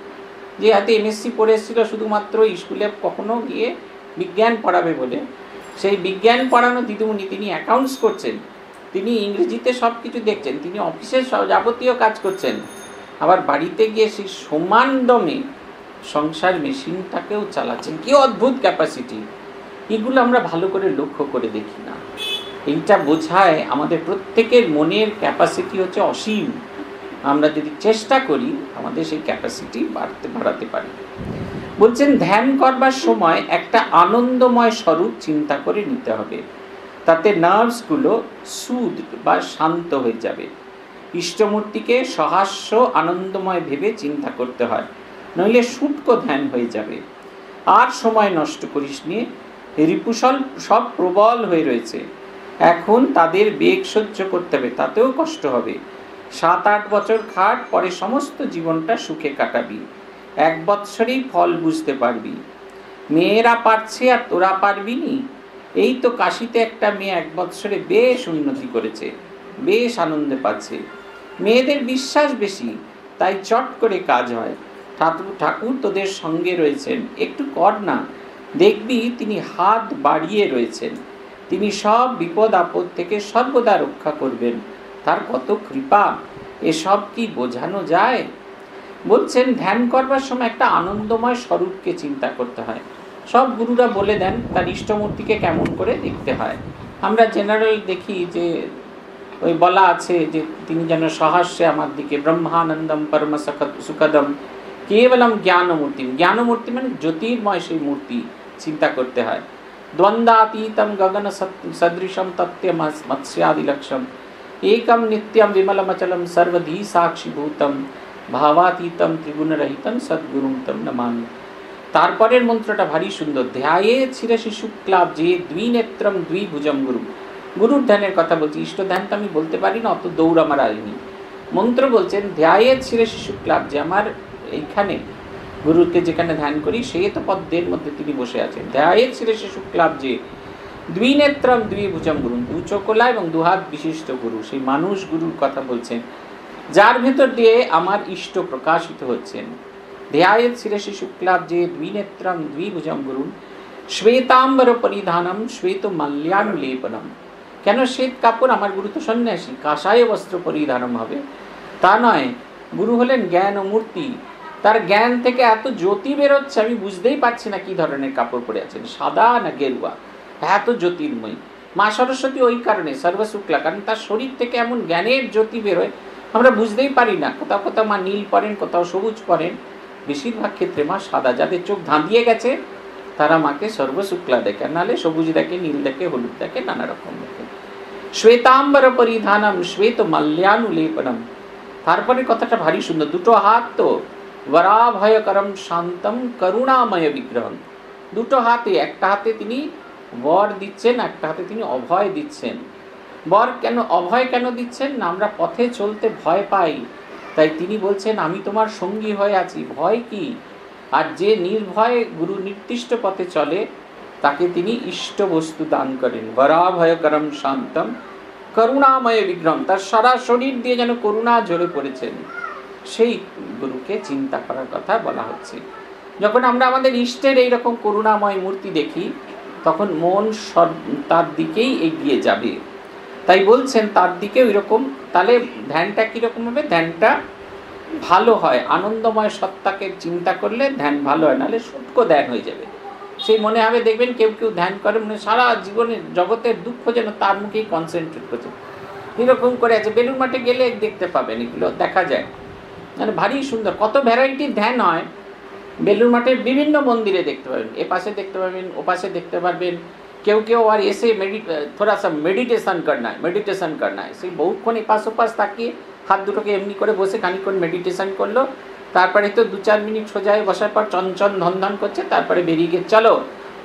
যে হাতে MSc পড়ে এসেছিল শুধুমাত্র স্কুলে কখনো গিয়ে বিজ্ঞান পড়াবে বলে, সেই বিজ্ঞান পড়ানো দিদিমণি তিনি অ্যাকাউন্টস করছেন, তিনি ইংরেজিতে সব কিছু দেখছেন, তিনি অফিসের যাবতীয় কাজ করছেন, আবার বাড়িতে গিয়ে সেই সমান দমে সংসার মেশিনটাকেও চালাচ্ছেন। কি অদ্ভুত ক্যাপাসিটি! এগুলো আমরা ভালো করে লক্ষ্য করে দেখি না। এইটা বোঝায় আমাদের প্রত্যেকের মনের ক্যাপাসিটি হচ্ছে অসীম। আমরা যদি চেষ্টা করি আমাদের সেই ক্যাপাসিটি বাড়াতে পারি। বলছেন ধ্যান করবার সময় একটা আনন্দময় স্বরূপ চিন্তা করে নিতে হবে, তাতে নার্ভসগুলো সুদ বা শান্ত হয়ে যাবে। ইষ্টমূর্তিকে সহাস্য আনন্দময় ভেবে চিন্তা করতে হয়, নইলে শুটকো ধ্যান হয়ে যাবে। আর সময় নষ্ট করিস নিয়ে, রিপুসল সব প্রবল হয়ে রয়েছে, এখন তাদের বেগ সহ্য করতে হবে, তাতেও কষ্ট হবে। 7-8 বছর খাট, পরে সমস্ত জীবনটা সুখে কাটাবি, 1 বৎসরেই ফল বুঝতে পারবি। মেয়েরা পারছে আর তোরা পারবি নি? এই তো কাশিতে একটা মেয়ে 1 বৎসরে বেশ উন্নতি করেছে, বেশ আনন্দে পাচ্ছে। মেয়েদের বিশ্বাস বেশি, তাই চট করে কাজ হয়। ঠাকুর তোদের সঙ্গে রয়েছেন, একটু কর না, দেখবি তিনি হাত বাড়িয়ে রয়েছেন। তিনি সব বিপদ আপদ থেকে সর্বদা রক্ষা করবেন, তার কত কৃপা! এসব কি বোঝানো যায়? বলছেন ধ্যান করবার সময় একটা আনন্দময় স্বরূপকে চিন্তা করতে হয়। সব গুরুরা বলে দেন তার ইষ্টমূর্তিকে কেমন করে দেখতে হয়। আমরা জেনারেল দেখি যে ওই বলা আছে যে তিনি যেন সহাস্যে আমার দিকে, ব্রহ্মানন্দম পরম সুখদম কেবলম জ্ঞানমূর্তি। জ্ঞানমূর্তি মানে জ্যোতির্ময় সেই মূর্তি চিন্তা করতে হয়। দ্বন্দ্বাতীতম গগন সদৃশম তত্ত্বম মৎস্যাদিলক্ষম একম নিত্যম বিমলমচলম সর্বধি সাক্ষিভূতম ভাবাতীতম ত্রিগুণরহিতম সদ্গুরুম তম নমামি। তারপরের মন্ত্রটা ভারী সুন্দর, ধ্যায়ে শিরসি শুক্লাব্জে দ্বিনেত্রম দ্বিভুজম গুরু। গুরুর ধ্যানের কথা বলছি, ইষ্ট ধ্যান তো আমি বলতে পারি না, অত দৌড় আমার আয়নি। মন্ত্র বলছেন ধ্যায়ে শিরসি শুক্লাব্জে, আমার এইখানে গুরুকে যেখানে ধ্যান করি সেই তো পদ্মের মধ্যে তিনি বসে আছেন। ধ্যায়ে শিরসি শুক্লাব্জে দ্বিনেত্রম দ্বিভুজম গুরু, দু চোখলা এবং দুহাত বিশিষ্ট গুরু, সেই মানুষ গুরুর কথা বলছেন যার ভেতর দিয়ে আমার ইষ্ট প্রকাশিত হচ্ছেন। ধ্যায়েৎ শিরসি শুক্লাব্জে দ্বিনেত্রম দ্বিভুজম গুরুম শ্বেতাম্বর পরিধানম শ্বেত মাল্যাম লেপনম। কেন শ্বেত কাপড়? আমার গুরু তো সন্ন্যাসী, কাষায় বস্ত্র পরিধানম হবে তা নয়। গুরু হলেন জ্ঞানমূর্তি, তার জ্ঞান থেকে এত জ্যোতি বেরোচ্ছে আমি বুঝতেই পারছি না কি ধরনের কাপড় পরে আছেন, সাদা না গেরুয়া, এত জ্যোতির্ময়ী। মা সরস্বতী ওই কারণে সর্বশুক্লা, কারণ তার শরীর থেকে এমন জ্ঞানের জ্যোতি বেরোয় আমরা বুঝতেই পারি না। কোথাও কোথাও মা নীল পরেন, কোথাও সবুজ পরেন, বেশিরভাগ ক্ষেত্রে মা সাদা। যাদের চোখ ধাঁধিয়ে গেছে তারা মাকে সর্বশুক্লা দেখে, নাহলে সবুজ দেখে, নীল দেখে, হলুদ দেখে, নানা রকম দেখে। শ্বেতাম্বর পরিধানম শ্বেত মাল্যানুলেপনম। তারপরে কথাটা ভারী সুন্দর, দুটো হাত তো বরাভয়করম শান্তম করুণাময় বিগ্রহম। দুটো হাতে, একটা হাতে তিনি বর দিচ্ছেন, একটা হাতে তিনি অভয় দিচ্ছেন। বর কেন, অভয় কেন দিচ্ছেন? না আমরা পথে চলতে ভয় পাই, তাই তিনি বলছেন আমি তোমার সঙ্গী হয়ে আছি, ভয় কি? আর যে নির্ভয় গুরু নির্দিষ্ট পথে চলে তাকে তিনি ইষ্ট বস্তু দান করেন। বরাভয়করম শান্তম করুণাময় বিগ্রহম, তার সারা শরীর দিয়ে যেন করুণা ঝরে পড়েছেন, সেই গুরুকে চিন্তা করার কথা বলা হচ্ছে। যখন আমরা আমাদের ইষ্টের এইরকম করুণাময় মূর্তি দেখি তখন মন তার দিকেই এগিয়ে যাবে। তাই বলছেন তার দিকে ওইরকম, তাহলে ধ্যানটা কীরকম হবে? ধ্যানটা ভালো হয়। আনন্দময় সত্তাকে চিন্তা করলে ধ্যান ভালো হয়, নাহলে শুটকো ধ্যান হয়ে যাবে। সেই মনে হবে, দেখবেন কেউ কেউ ধ্যান করে মানে সারা জীবনের জগতের দুঃখ যেন তার মুখেই কনসেন্ট্রেট করছে, এরকম করে আছে। বেলুর মাঠে গেলে দেখতে পাবেন, এগুলো দেখা যায়, মানে ভারী সুন্দর। কত ভ্যারাইটির ধ্যান হয় বেলুর মাঠের বিভিন্ন মন্দিরে দেখতে পাবেন, এ পাশে দেখতে পাবেন, ও পাশে দেখতে পারবেন। কেউ केव और ऐसे थोड़ा सा मेडिटेशन करना है সেই বহুক্ষণ এপাশ ওপাশ তাকিয়ে হাত দুটোকে এমনি করে বসে খানিকক্ষণ মেডিটেশন করলো, তারপরে তো 2-4 মিনিট সোজায় বসার পর চঞ্চন ধনধন করছে, তারপরে বেরিয়ে গিয়ে চলো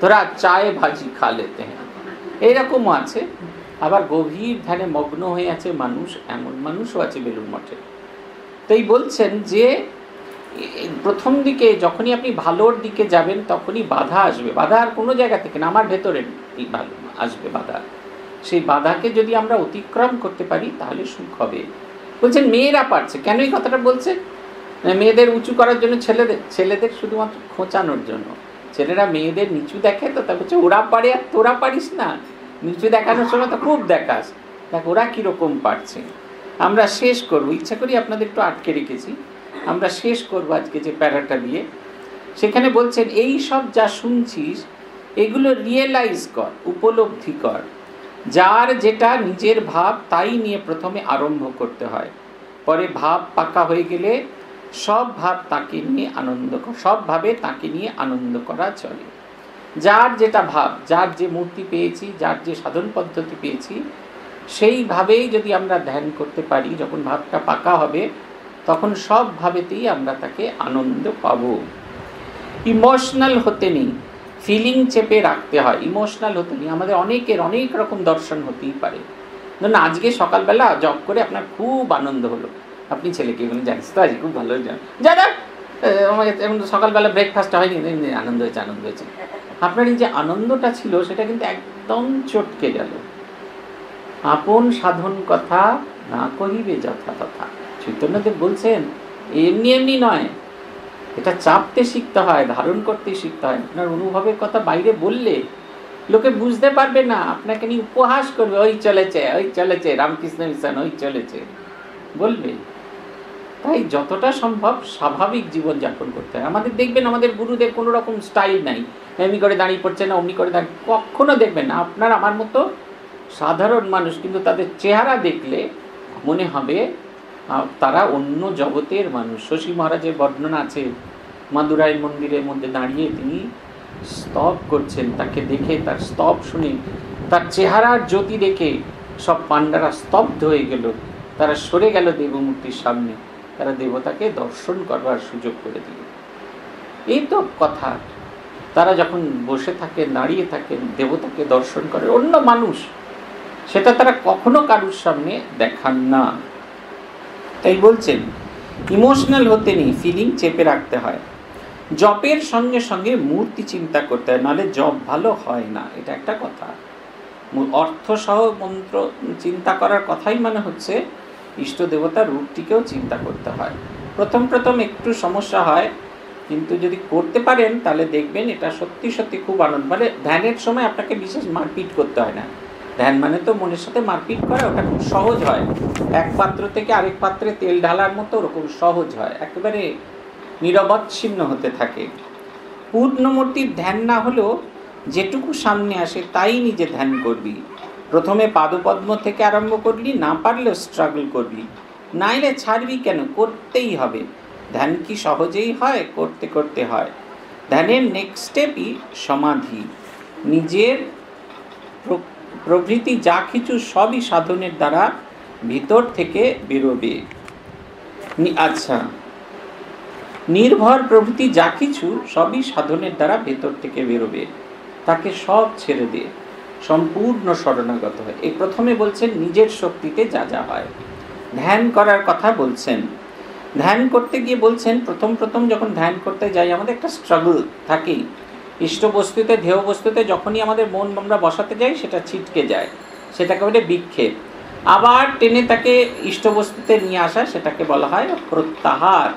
ধরা চায়ে ভাজি খা লেতে হ্যাঁ, এইরকমও আছে। আবার গভীর ধ্যানে মগ্ন হয়ে আছে মানুষ, এমন মানুষও আছে বেলুর মঠে। তাই বলছেন যে প্রথম দিকে যখনই আপনি ভালোর দিকে যাবেন তখনই বাধা আসবে। বাধা আর কোনো জায়গা থেকে না, আমার ভেতরে ভালো আসবে বাধা। সেই বাধাকে যদি আমরা অতিক্রম করতে পারি তাহলে সুখ হবে। বলছেন মেয়েরা পারছে, কেন এই কথাটা বলছেন? মেয়েদের উঁচু করার জন্য, ছেলেদের শুধুমাত্র খোঁচানোর জন্য। ছেলেরা মেয়েদের নিচু দেখে তো, তা বলছে ওরা পারে আর তোরা পারিস না, নিচু দেখানোর সময় তো খুব দেখাস। देखो ओरा कीरकम पारछे आमरा शेष करब इच्छा करी आपनादेर एकटु आटके रेखेछि आमरा शेष करब आजके जे प्याराटा दिये सेखाने बोलछेन एई सब जा शुनछिस एगुलो रियेलाइज कर उपलब्धि कर जार जेटा निजेर भाव ताई निये प्रथमे आरम्भ करते हय परे भाव पाका हये गेले सब भाव ताके निये आनंद सब भावे ताके निये आनंद करा चले जार जेटा भाव जार जे मूर्ति पेयेछि जार जे साधन पद्धति पेयेछि सेई भावेई यदि आमरा ध्यान करते पारी जखन भावटा पाका हबे तखन सब भावेतेई आमरा ताके आनंद पाबो। इमोशनल होते नेई फिलिंग चेपे राखते हय इमोशनल होते नेई आमादेर अनेकेर अनेक रकम दर्शन होतेई पारे धरुन आजके सकाल बेला जप करे आपनार खूब आनंद हलो आपनि छेलेके बोलेन जानिस तो आज खूब भालो जा जा सकाल बेला ब्रेकफास्ट हयनि आनंद हयेछे आनंद हयेछे आपनार जे आनंदटा छिलो सेटा किन्तु एकदम चटके गेल। आपन साधन कथा ना कहिबे यथा तथा चैतन्यदेव बोलছেন एमनि एमनि नय এটা চাপতে শিখতে হয় ধারণ করতে শিখতে হয়। আপনার অনুভবের কথা বাইরে বললে লোকে বুঝতে পারবে না আপনাকে নিয়ে উপহাস করবে ওই চলেছে রামকৃষ্ণ মিশন ওই চলেছে বলবে। তাই যতটা সম্ভব স্বাভাবিক জীবন যাপন করতে হয়। আমাদের দেখবেন আমাদের গুরুদের কোনো রকম স্টাইল নাই এমনি করে দাঁড়িয়ে পড়ছে না অমনি করে দাঁড়িয়ে কখনো দেখবেন না আপনার আমার মতো সাধারণ মানুষ কিন্তু তাদের চেহারা দেখলে মনে হবে তারা অন্য জগতের মানুষ। শশী মহারাজের বর্ণনা আছে মাদুরাই মন্দিরের মধ্যে দাঁড়িয়ে তিনি স্তব করছেন তাকে দেখে তার স্তব শুনে তার চেহারার জ্যোতি দেখে সব পাণ্ডারা স্তব্ধ হয়ে গেল তারা সরে গেল দেবমূর্তির সামনে তারা দেবতাকে দর্শন করবার সুযোগ করে দিল। এই তো কথা তারা যখন বসে থাকে দাঁড়িয়ে থাকে দেবতাকে দর্শন করে অন্য মানুষ সেটা তারা কখনো কারুর সামনে দেখান না। তাই বলছেন ইমোশনাল হতে নেই ফিলিং চেপে রাখতে হয় জপের সঙ্গে সঙ্গে মূর্তি চিন্তা করতে হয় নাহলে জপ ভালো হয় না এটা একটা কথা। অর্থসহ মন্ত্র চিন্তা করার কথাই মানে হচ্ছে ইষ্ট দেবতার রূপটিকেও চিন্তা করতে হয়। প্রথম প্রথম একটু সমস্যা হয় কিন্তু যদি করতে পারেন তাহলে দেখবেন এটা সত্যি সত্যি খুব আনন্দ। মানে ধ্যানের সময় আপনাকে বিশেষ মারপিট করতে হয় না ধ্যান মানে তো মনের সাথে মারপিট করা ওটা খুব সহজ হয় এক পাত্র থেকে আরেক পাত্রে তেল ঢালার মতো ওরকম সহজ হয় একেবারে নিরবচ্ছিন্ন হতে থাকে। পূর্ণমূর্তির ধ্যান না হলেও যেটুকু সামনে আসে তাই নিজে ধ্যান করবি প্রথমে পাদপদ্ম থেকে আরম্ভ করবি না পারলেও স্ট্রাগল করবি নাইলে ছাড়বি কেন করতেই হবে। ধ্যান কি সহজেই হয় করতে করতে হয়। ধ্যানের নেক্সট স্টেপই সমাধি নিজের প্রবৃত্তি যা কিছু সবই সাধনের দ্বারা ভিতর থেকে বেরোবে। আচ্ছা নির্ভর প্রবৃত্তি যা কিছু সবই সাধনের দ্বারা ভেতর থেকে বেরোবে তাকে সব ছেড়ে দিয়ে সম্পূর্ণ শরণাগত হয়। এই প্রথমে বলছেন নিজের শক্তিতে যা যা হয় ধ্যান করার কথা বলছেন। ধ্যান করতে গিয়ে বলছেন প্রথম প্রথম যখন ধ্যান করতে যাই আমাদের একটা স্ট্রাগল থাকেই ইষ্ট বস্তুতে ধেয় বস্তুতে যখনই আমাদের মন আমরা বসাতে যাই সেটা ছিটকে যায় সেটাকে বলে বিক্ষেপ আবার টেনে তাকে ইষ্ট বস্তুতে নিয়ে আসা সেটাকে বলা হয় প্রত্যাহার।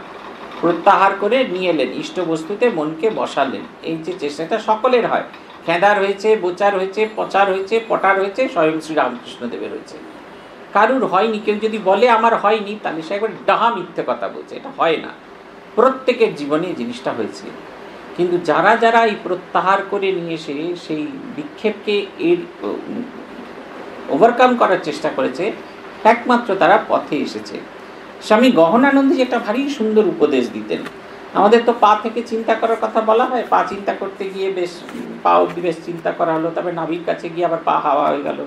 প্রত্যাহার করে নিয়ে এলেন ইষ্ট বস্তুতে মনকে বসালেন এই যে চেষ্টাটা সকলের হয় খেদার হয়েছে বোচার হয়েছে পচার হয়েছে পটার হয়েছে স্বয়ং শ্রী রামকৃষ্ণদেবের হয়েছে কারুর হয়নি। কেউ যদি বলে আমার হয়নি তাহলে সে একবার ডাহা মিথ্যে কথা বলছে এটা হয় না প্রত্যেকের জীবনে এই জিনিসটা হয়েছে। কিন্তু যারা যারা এই প্রত্যাহার করে নিয়ে এসে সেই বিক্ষেপকে এর ওভারকাম করার চেষ্টা করেছে একমাত্র তারা পথে এসেছে। স্বামী গহনানন্দজি একটা ভারী সুন্দর উপদেশ দিতেন আমাদের তো পা থেকে চিন্তা করার কথা বলা হয় পা চিন্তা করতে গিয়ে বেশ পা অব্দি বেশ চিন্তা করা হলো তবে নাভির কাছে গিয়ে আবার পা হাওয়া হয়ে গেল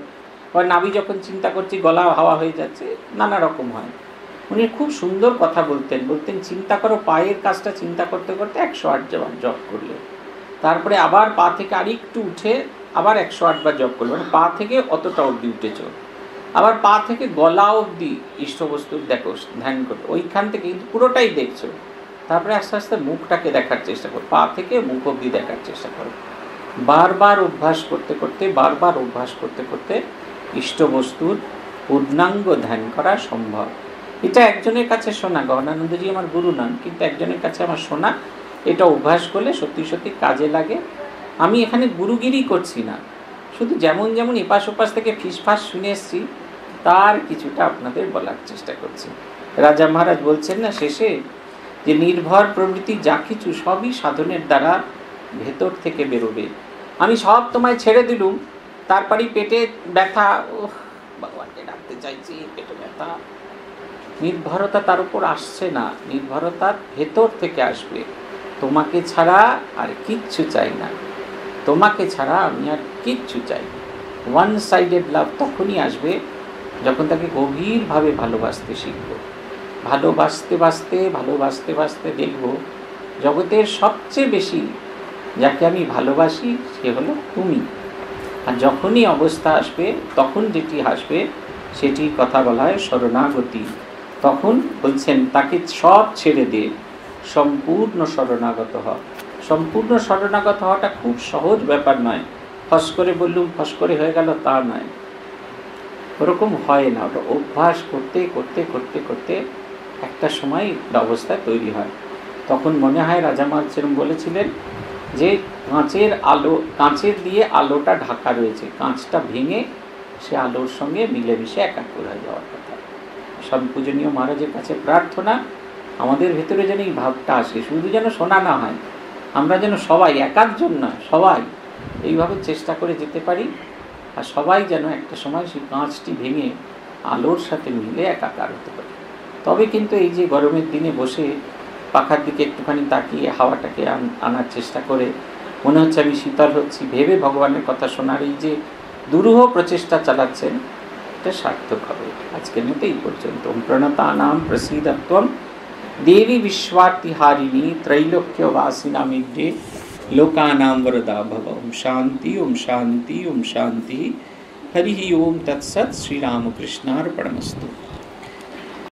আবার নাভি যখন চিন্তা করছি গলা হাওয়া হয়ে যাচ্ছে নানা রকম হয়। উনি খুব সুন্দর কথা বলতেন বলতেন চিন্তা করো পায়ের কাজটা চিন্তা করতে করতে 108 বার জপ করলে তারপরে আবার পা থেকে আর একটু উঠে আবার 108 বার জপ করলো মানে পা থেকে অতটা অবধি উঠেছ আবার পা থেকে গলা অবধি ইষ্টবস্তুর দেখো ধ্যান করো ওইখান থেকে কিন্তু পুরোটাই দেখছো তারপরে আস্তে আস্তে মুখটাকে দেখার চেষ্টা করো পা থেকে মুখ অবধি দেখার চেষ্টা করো বারবার অভ্যাস করতে করতে বারবার অভ্যাস করতে করতে ইষ্টবস্তুর পূর্ণাঙ্গ ধ্যান করা সম্ভব। এটা একজনের কাছে শোনা গহনানন্দজি আমার গুরু নন কিন্তু একজনের কাছে আমার শোনা এটা অভ্যাস করলে সত্যি সত্যি কাজে লাগে। আমি এখানে গুরুগিরি করছি না শুধু যেমন যেমন এপাশ ওপাশ থেকে ফিসফাস শুনে এসেছি तार किछुटा आपनादेर बोलार चेष्टा करछि। राजा महाराज बोलछेन ना शेषे जे निर्भर प्रवृत्ति जा किछु सबई साधनेर द्वारा भेतर थेके बेरोबे। आमी सब तोमाय छेड़े दिलुम तारपरेই पेटे ব্যথা भगवानকে ডাকতে চাইছি পেটে ব্যথা। निर्भरता तार उपर आसछे ना, निर्भरतार भेतर थेके आसबे। तोमाके छाड़ा आर किच्छु चाइ ना, तोमाके छाड़ा आमी आर किच्छु चाइ ना। वन साइडेड लाभ तखनই আসবে যখন তাকে গভীরভাবে ভালোবাসতে শিখব। ভালোবাসতে দেখব জগতের সবচেয়ে বেশি যাকে আমি ভালোবাসি সে হলো তুমি। আর যখনই অবস্থা আসবে তখন যেটি আসবে সেটি কথা বলা হয় শরণাগতি। তখন বলছেন তাকে সব ছেড়ে দে, সম্পূর্ণ শরণাগত হ। সম্পূর্ণ শরণাগত হওয়াটা খুব সহজ ব্যাপার নয়। ফস করে বললুম ফস করে হয়ে গেল তা নয়, ওরকম হয় না। ওটা অভ্যাস করতে করতে করতে করতে একটা সময় অবস্থা তৈরি হয়। তখন মনে হয় রাজা মানসেরম বলেছিলেন যে কাঁচের আলো, কাঁচের দিয়ে আলোটা ঢাকা রয়েছে, কাঁচটা ভেঙে সে আলোর সঙ্গে মিলেমিশে একাকার হয়ে যাওয়ার কথা। স্বামী পূজনীয় মহারাজের কাছে প্রার্থনা আমাদের ভেতরে যেন এই ভাবটা আসে, শুধু যেন শোনা না হয়, আমরা যেন সবাই একাকজন না সবাই এইভাবে চেষ্টা করে যেতে পারি। আর সবাই যেন একটা সময় সেই কাঁচটি ভেঙে আলোর সাথে মিলে একাকার হতে পারে। তবে কিন্তু এই যে গরমের দিনে বসে পাখার দিকে একটুখানি তাকিয়ে হাওয়াটাকে আনার চেষ্টা করে মনে হচ্ছে আমি শীতল হচ্ছি ভেবে ভগবানের কথা শোনার এই যে দুরূহ প্রচেষ্টা চালাচ্ছেন এটা সার্থক হবে। আজকের মতো এই পর্যন্ত। প্রণতা নাম প্রসিদ্ধত্বম দেবী বিশ্বর্তিহারিণী ত্রৈলোক্যবাসিনামিড্ডে लोकानां वरदा भव। ओम शांति ओम शांति ओम शांति। हरि ओम तत्सत्। श्री रामकृष्णार्पणमस्तु।